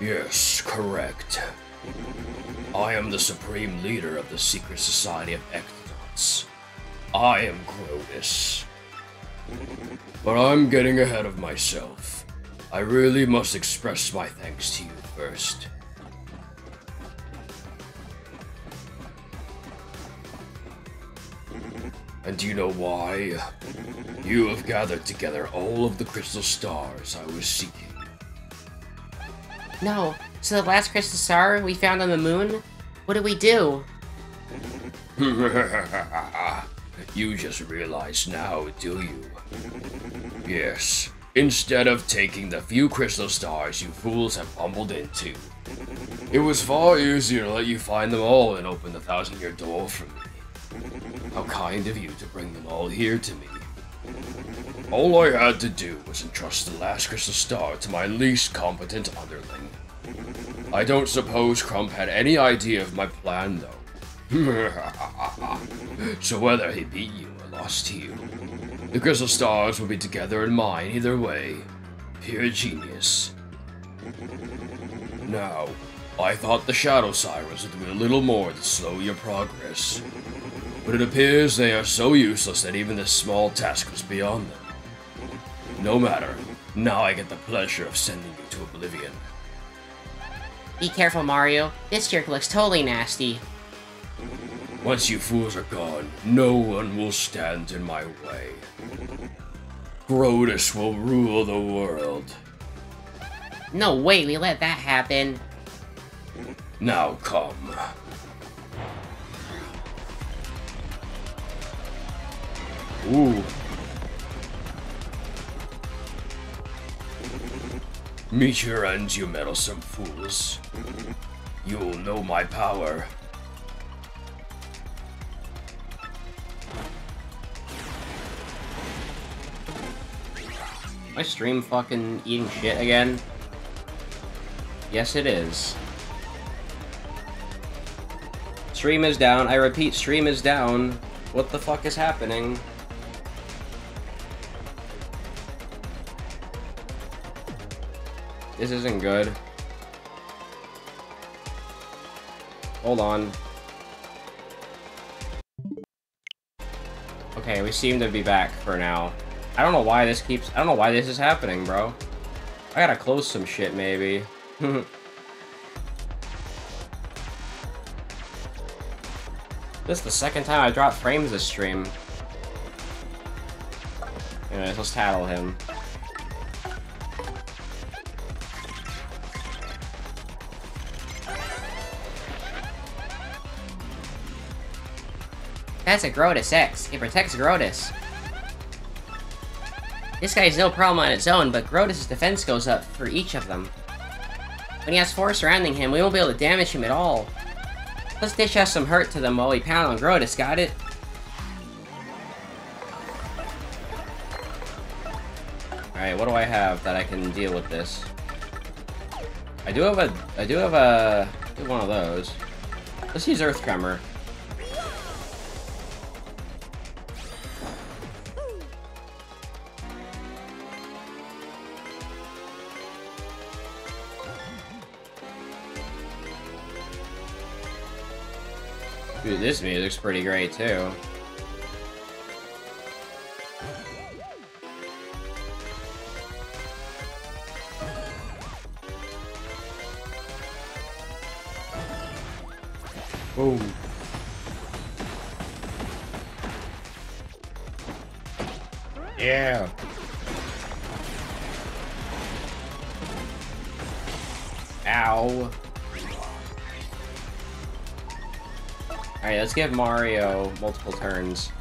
Yes, correct. I am the supreme leader of the secret society of X-Nauts. I am Grodus. But I'm getting ahead of myself. I really must express my thanks to you first. And do you know why? You have gathered together all of the crystal stars I was seeking. No, so the last crystal star we found on the moon? What did we do? You just realize now, do you? Yes. Instead of taking the few crystal stars you fools have fumbled into, it was far easier to let you find them all and open the Thousand-Year Door for me. How kind of you to bring them all here to me. All I had to do was entrust the last crystal star to my least competent underling. I don't suppose Crump had any idea of my plan, though. So whether he beat you or lost to you, the crystal stars will be together in mine either way. Pure genius. Now, I thought the Shadow Sirens would do a little more to slow your progress, but it appears they are so useless that even this small task was beyond them. No matter, now I get the pleasure of sending you to oblivion. Be careful, Mario. This jerk looks totally nasty. Once you fools are gone, no one will stand in my way. Grodus will rule the world. No way we let that happen. Now come. Ooh. Meet your ends, you meddlesome fools. You'll know my power. My stream fucking eating shit again? Yes, it is. Stream is down. I repeat, stream is down. What the fuck is happening? This isn't good. Hold on. Okay, we seem to be back for now. I don't know why this keeps- I don't know why this is happening, bro. I gotta close some shit, maybe. This is the second time I dropped frames this stream. Anyways, let's tattle him. That's a Grodus X. It protects Grodus. This guy is no problem on its own, but Grodus' defense goes up for each of them. When he has four surrounding him, we won't be able to damage him at all. Let's dish out some hurt to them while we pound on Grodus, got it? Alright, what do I have that I can deal with this? I do have a... I do have a... I do have one of those. Let's use Earth Tremor. Dude, this music's pretty great too. Whoa. Yeah. Ow. Alright, let's give Mario multiple turns.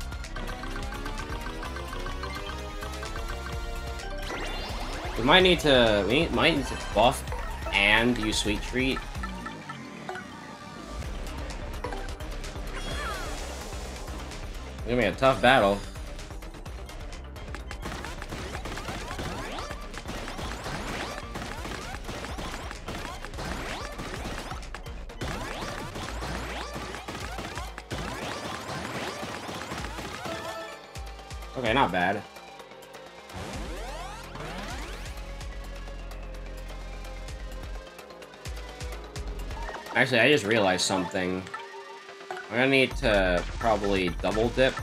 We might need to we need, might need to buff and use Sweet Treat. It's gonna be a tough battle. Okay, not bad. Actually, I just realized something. I'm gonna need to probably double dip.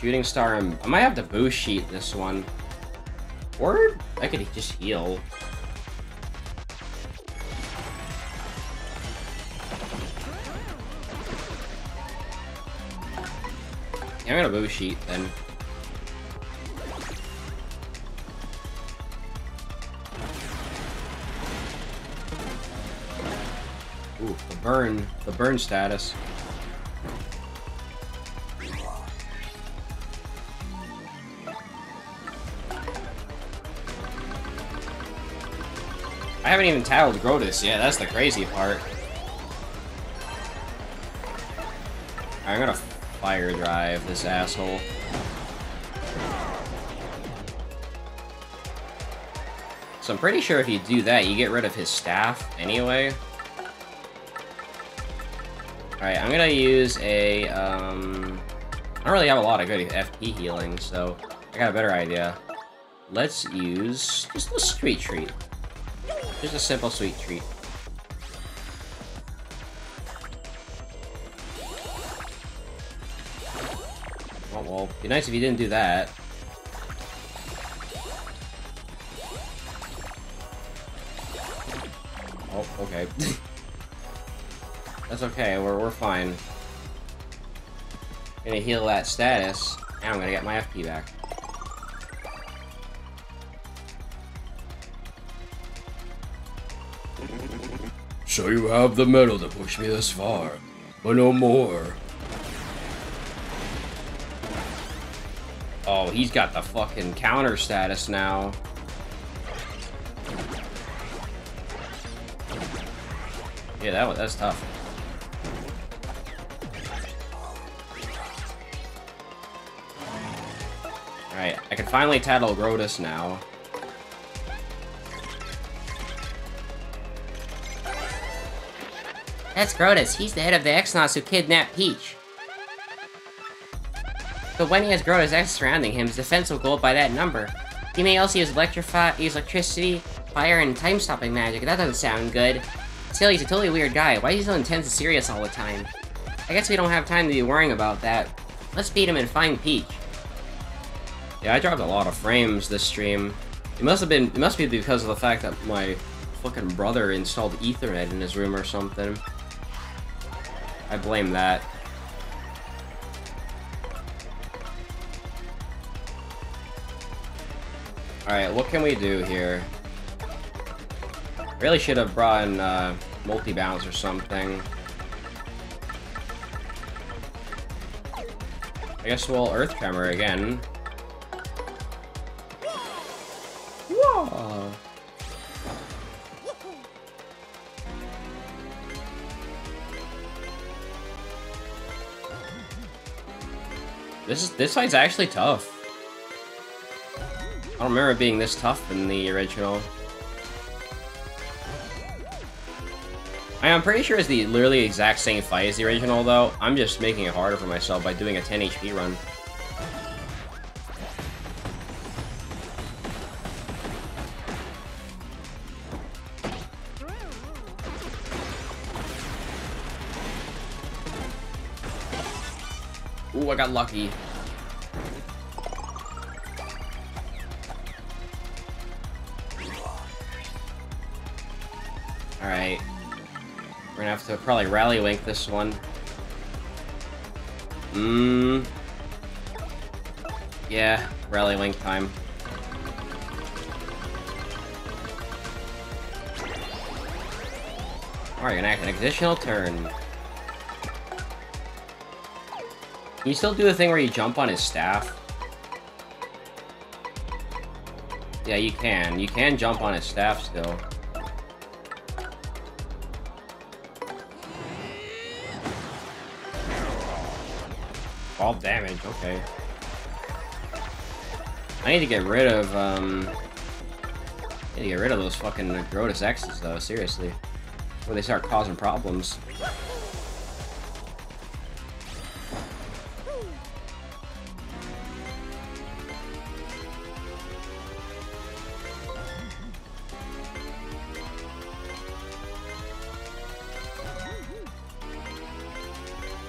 Shooting star, and I might have to boo sheet this one. Or I could just heal. Yeah, I'm gonna boo sheet then. Ooh, the burn, the burn status. I haven't even tattled Grodus yet, that's the crazy part. I'm gonna fire drive this asshole. So I'm pretty sure if you do that, you get rid of his staff anyway. Alright, I'm gonna use a, um... I don't really have a lot of good F P healing, so I got a better idea. Let's use just a Sweet Treat. Just a simple Sweet Treat. Oh, well, it'd be nice if you didn't do that. Oh, okay. That's okay, we're, we're fine. Gonna heal that status, and I'm gonna get my F P back. So you have the metal to push me this far, but no more. Oh, he's got the fucking counter status now. Yeah, that was, that's tough. Alright, I can finally tattle Grodus now. That's Grodus. He's the head of the X-Nauts who kidnapped Peach. But when he has Grodus X surrounding him, his defense will go up by that number. He may also use, electrify use electricity, fire, and time-stopping magic. That doesn't sound good. Still, he's a totally weird guy. Why is he so intense and serious all the time? I guess we don't have time to be worrying about that. Let's beat him and find Peach. Yeah, I dropped a lot of frames this stream. It must have been, it must be because of the fact that my fucking brother installed Ethernet in his room or something. I blame that. Alright, what can we do here? Really should have brought in uh, multi-bounce or something. I guess we'll Earth Tremor again. Whoa. This is this fight's actually tough. I don't remember it being this tough in the original. I mean, I'm pretty sure it's the literally exact same fight as the original, though. I'm just making it harder for myself by doing a ten H P run. Ooh, I got lucky. Alright. We're gonna have to probably rally link this one. Mmm. Yeah, rally link time. Alright, gonna act an additional turn. Can you still do the thing where you jump on his staff? Yeah, you can. You can jump on his staff still. All damage, okay. I need to get rid of, um... I need to get rid of those fucking Grodus X's, though, seriously. Before they start causing problems.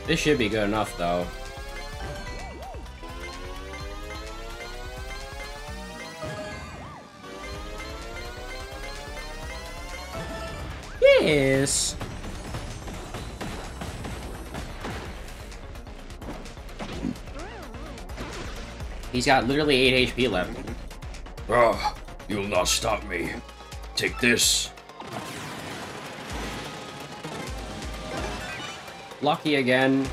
This should be good enough, though. Yes! He's got literally eight H P left. Oh, you'll not stop me. Take this. Lucky again.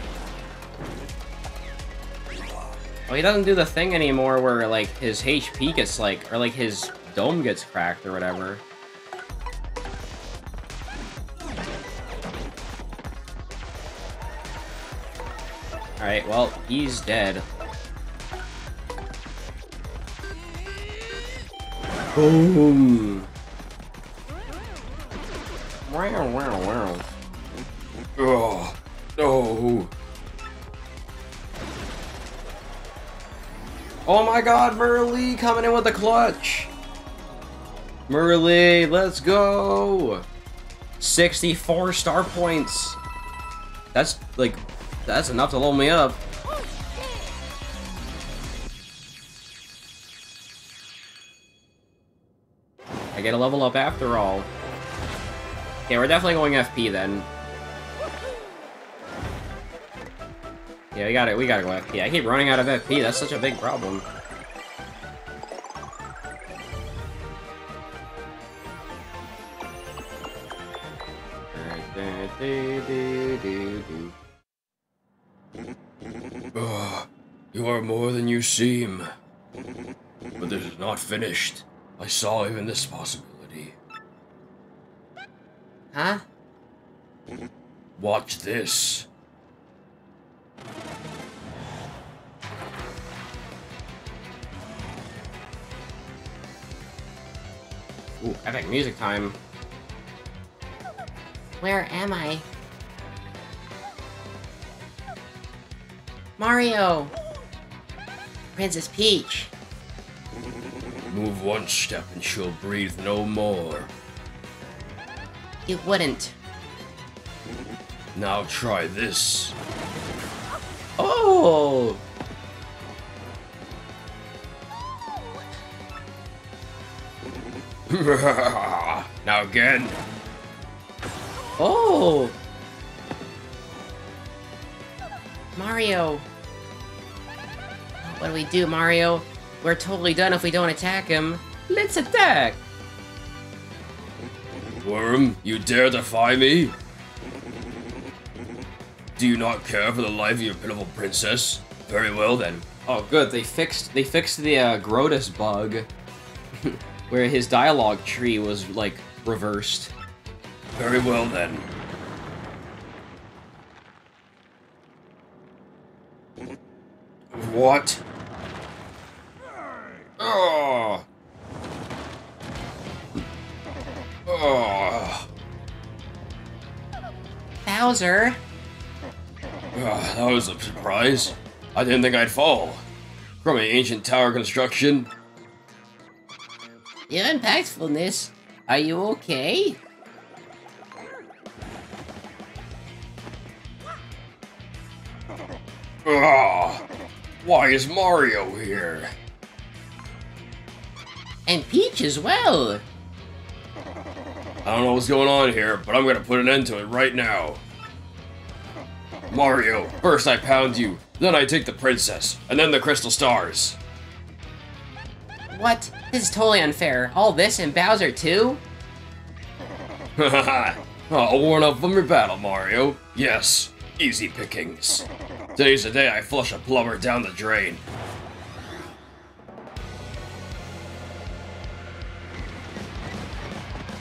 Oh, he doesn't do the thing anymore where, like, his H P gets, like, or, like, his dome gets cracked or whatever. Alright, well, he's dead. Boom! Wow, wow, wow. Oh. No! Oh my god, Merlin coming in with the clutch! Merlin, let's go! sixty-four star points! That's, like, that's enough to load me up. I get a level up after all. Okay, we're definitely going F P then. Yeah, we got it. We gotta go F P. I keep running out of F P. That's such a big problem. Oh, you are more than you seem, but this is not finished. I saw even this possibility. Huh? Watch this. Ooh, epic music time. Where am I? Mario! Princess Peach! Move one step and she'll breathe no more. It wouldn't. Now try this. Oh! Now again. Oh! Mario! What do we do, Mario? We're totally done if we don't attack him. Let's attack! Worm, you dare defy me? Do you not care for the life of your pitiful princess? Very well then. Oh good, they fixed they fixed the uh, Grodus bug. Where his dialogue tree was, like, reversed. Very well, then. What? Oh. Oh. Bowser. Uh, that was a surprise. I didn't think I'd fall from an ancient tower construction. Your impactfulness. Are you okay? Ugh. Why is Mario here? And Peach as well. I don't know what's going on here, but I'm gonna put an end to it right now. Mario, first I pound you, then I take the princess, and then the crystal stars. What? This is totally unfair. All this and Bowser too? Haha, I'll warn up from your battle, Mario. Yes, easy pickings. Today's the day I flush a plumber down the drain.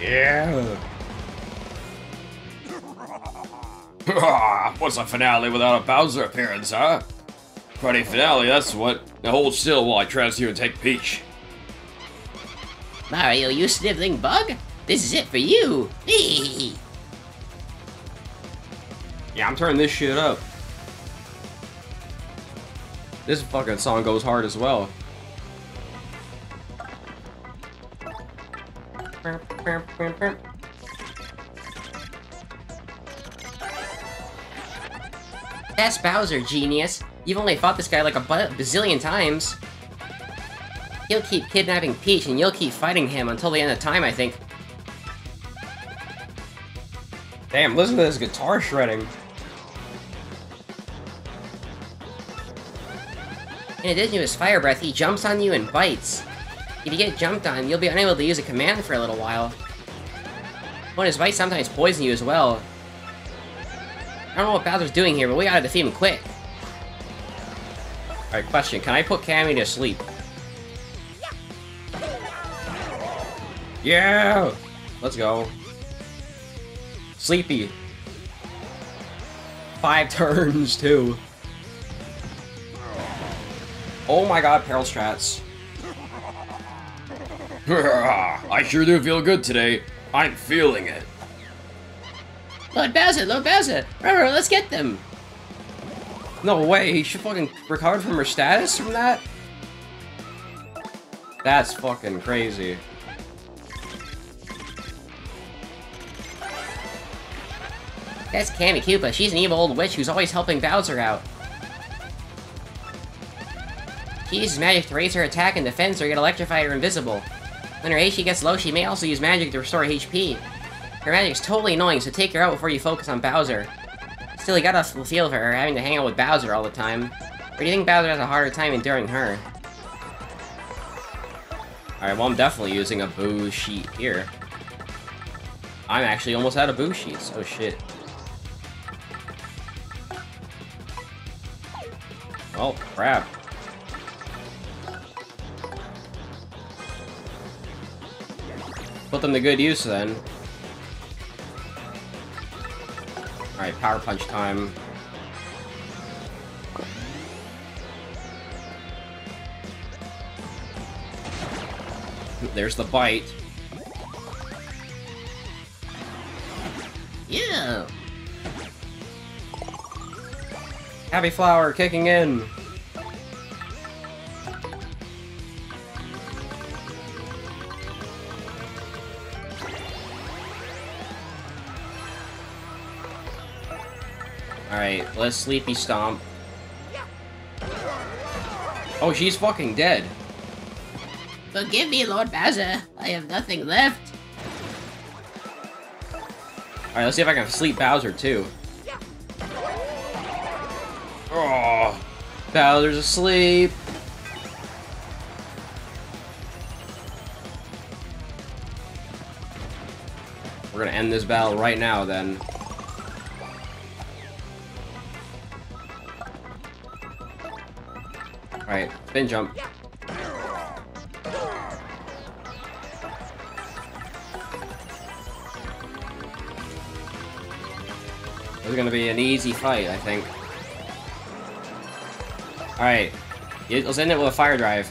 Yeah. What's a finale without a Bowser appearance, huh? Friday finale, that's what. Now hold still while I transfer you and take Peach. Mario, you sniveling bug? This is it for you. Yeah, I'm turning this shit up. This fucking song goes hard as well. That's Bowser, genius. You've only fought this guy like a bazillion times. He'll keep kidnapping Peach and you'll keep fighting him until the end of time, I think. Damn, listen to this guitar shredding. In addition to his fire breath, he jumps on you and bites. If you get jumped on, you'll be unable to use a command for a little while. But his bites sometimes poison you as well. I don't know what Bowser's doing here, but we gotta defeat him quick. Alright, question. Can I put Cammy to sleep? Yeah! Let's go. Sleepy. Five turns, too. Oh my god, peril strats. I sure do feel good today. I'm feeling it. Lord Bowser, Lord Bowser, remember, let's get them. No way, he should fucking recover from her status from that? That's fucking crazy. That's Cammy Koopa, she's an evil old witch who's always helping Bowser out. She uses magic to raise her attack and defends or get electrified or invisible. When her H P gets low, she may also use magic to restore H P. Her magic's totally annoying, so take her out before you focus on Bowser. Still, you gotta feel for her having to hang out with Bowser all the time. Or do you think Bowser has a harder time enduring her? Alright, well I'm definitely using a boo sheet here. I'm actually almost out of boo sheets, oh shit. Oh, crap. Put them to good use then. Alright, power punch time. There's the bite. Yeah. Happy Flower kicking in. Alright, let's Sleepy Stomp. Oh, she's fucking dead. Forgive me, Lord Bowser. I have nothing left. Alright, let's see if I can sleep Bowser, too. Oh, Bowser's asleep. We're gonna end this battle right now, then. Alright, spin jump. This is gonna be an easy fight, I think. Alright, let's end it with a fire drive.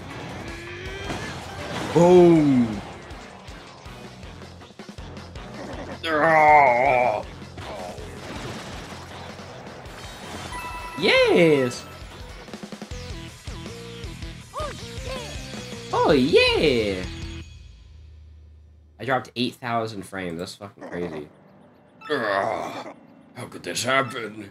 Boom! Yes! Oh yeah! I dropped eight thousand frames, that's fucking crazy. Ugh, how could this happen?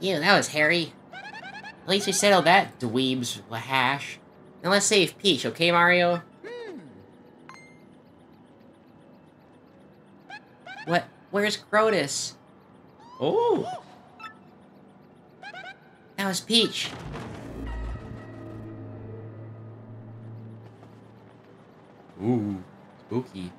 Yeah, that was hairy. At least we settled that, dweebs, lahash. Now let's save Peach, okay, Mario? Hmm. What? Where's Grodus? Oh! That was Peach. Ooh, spooky.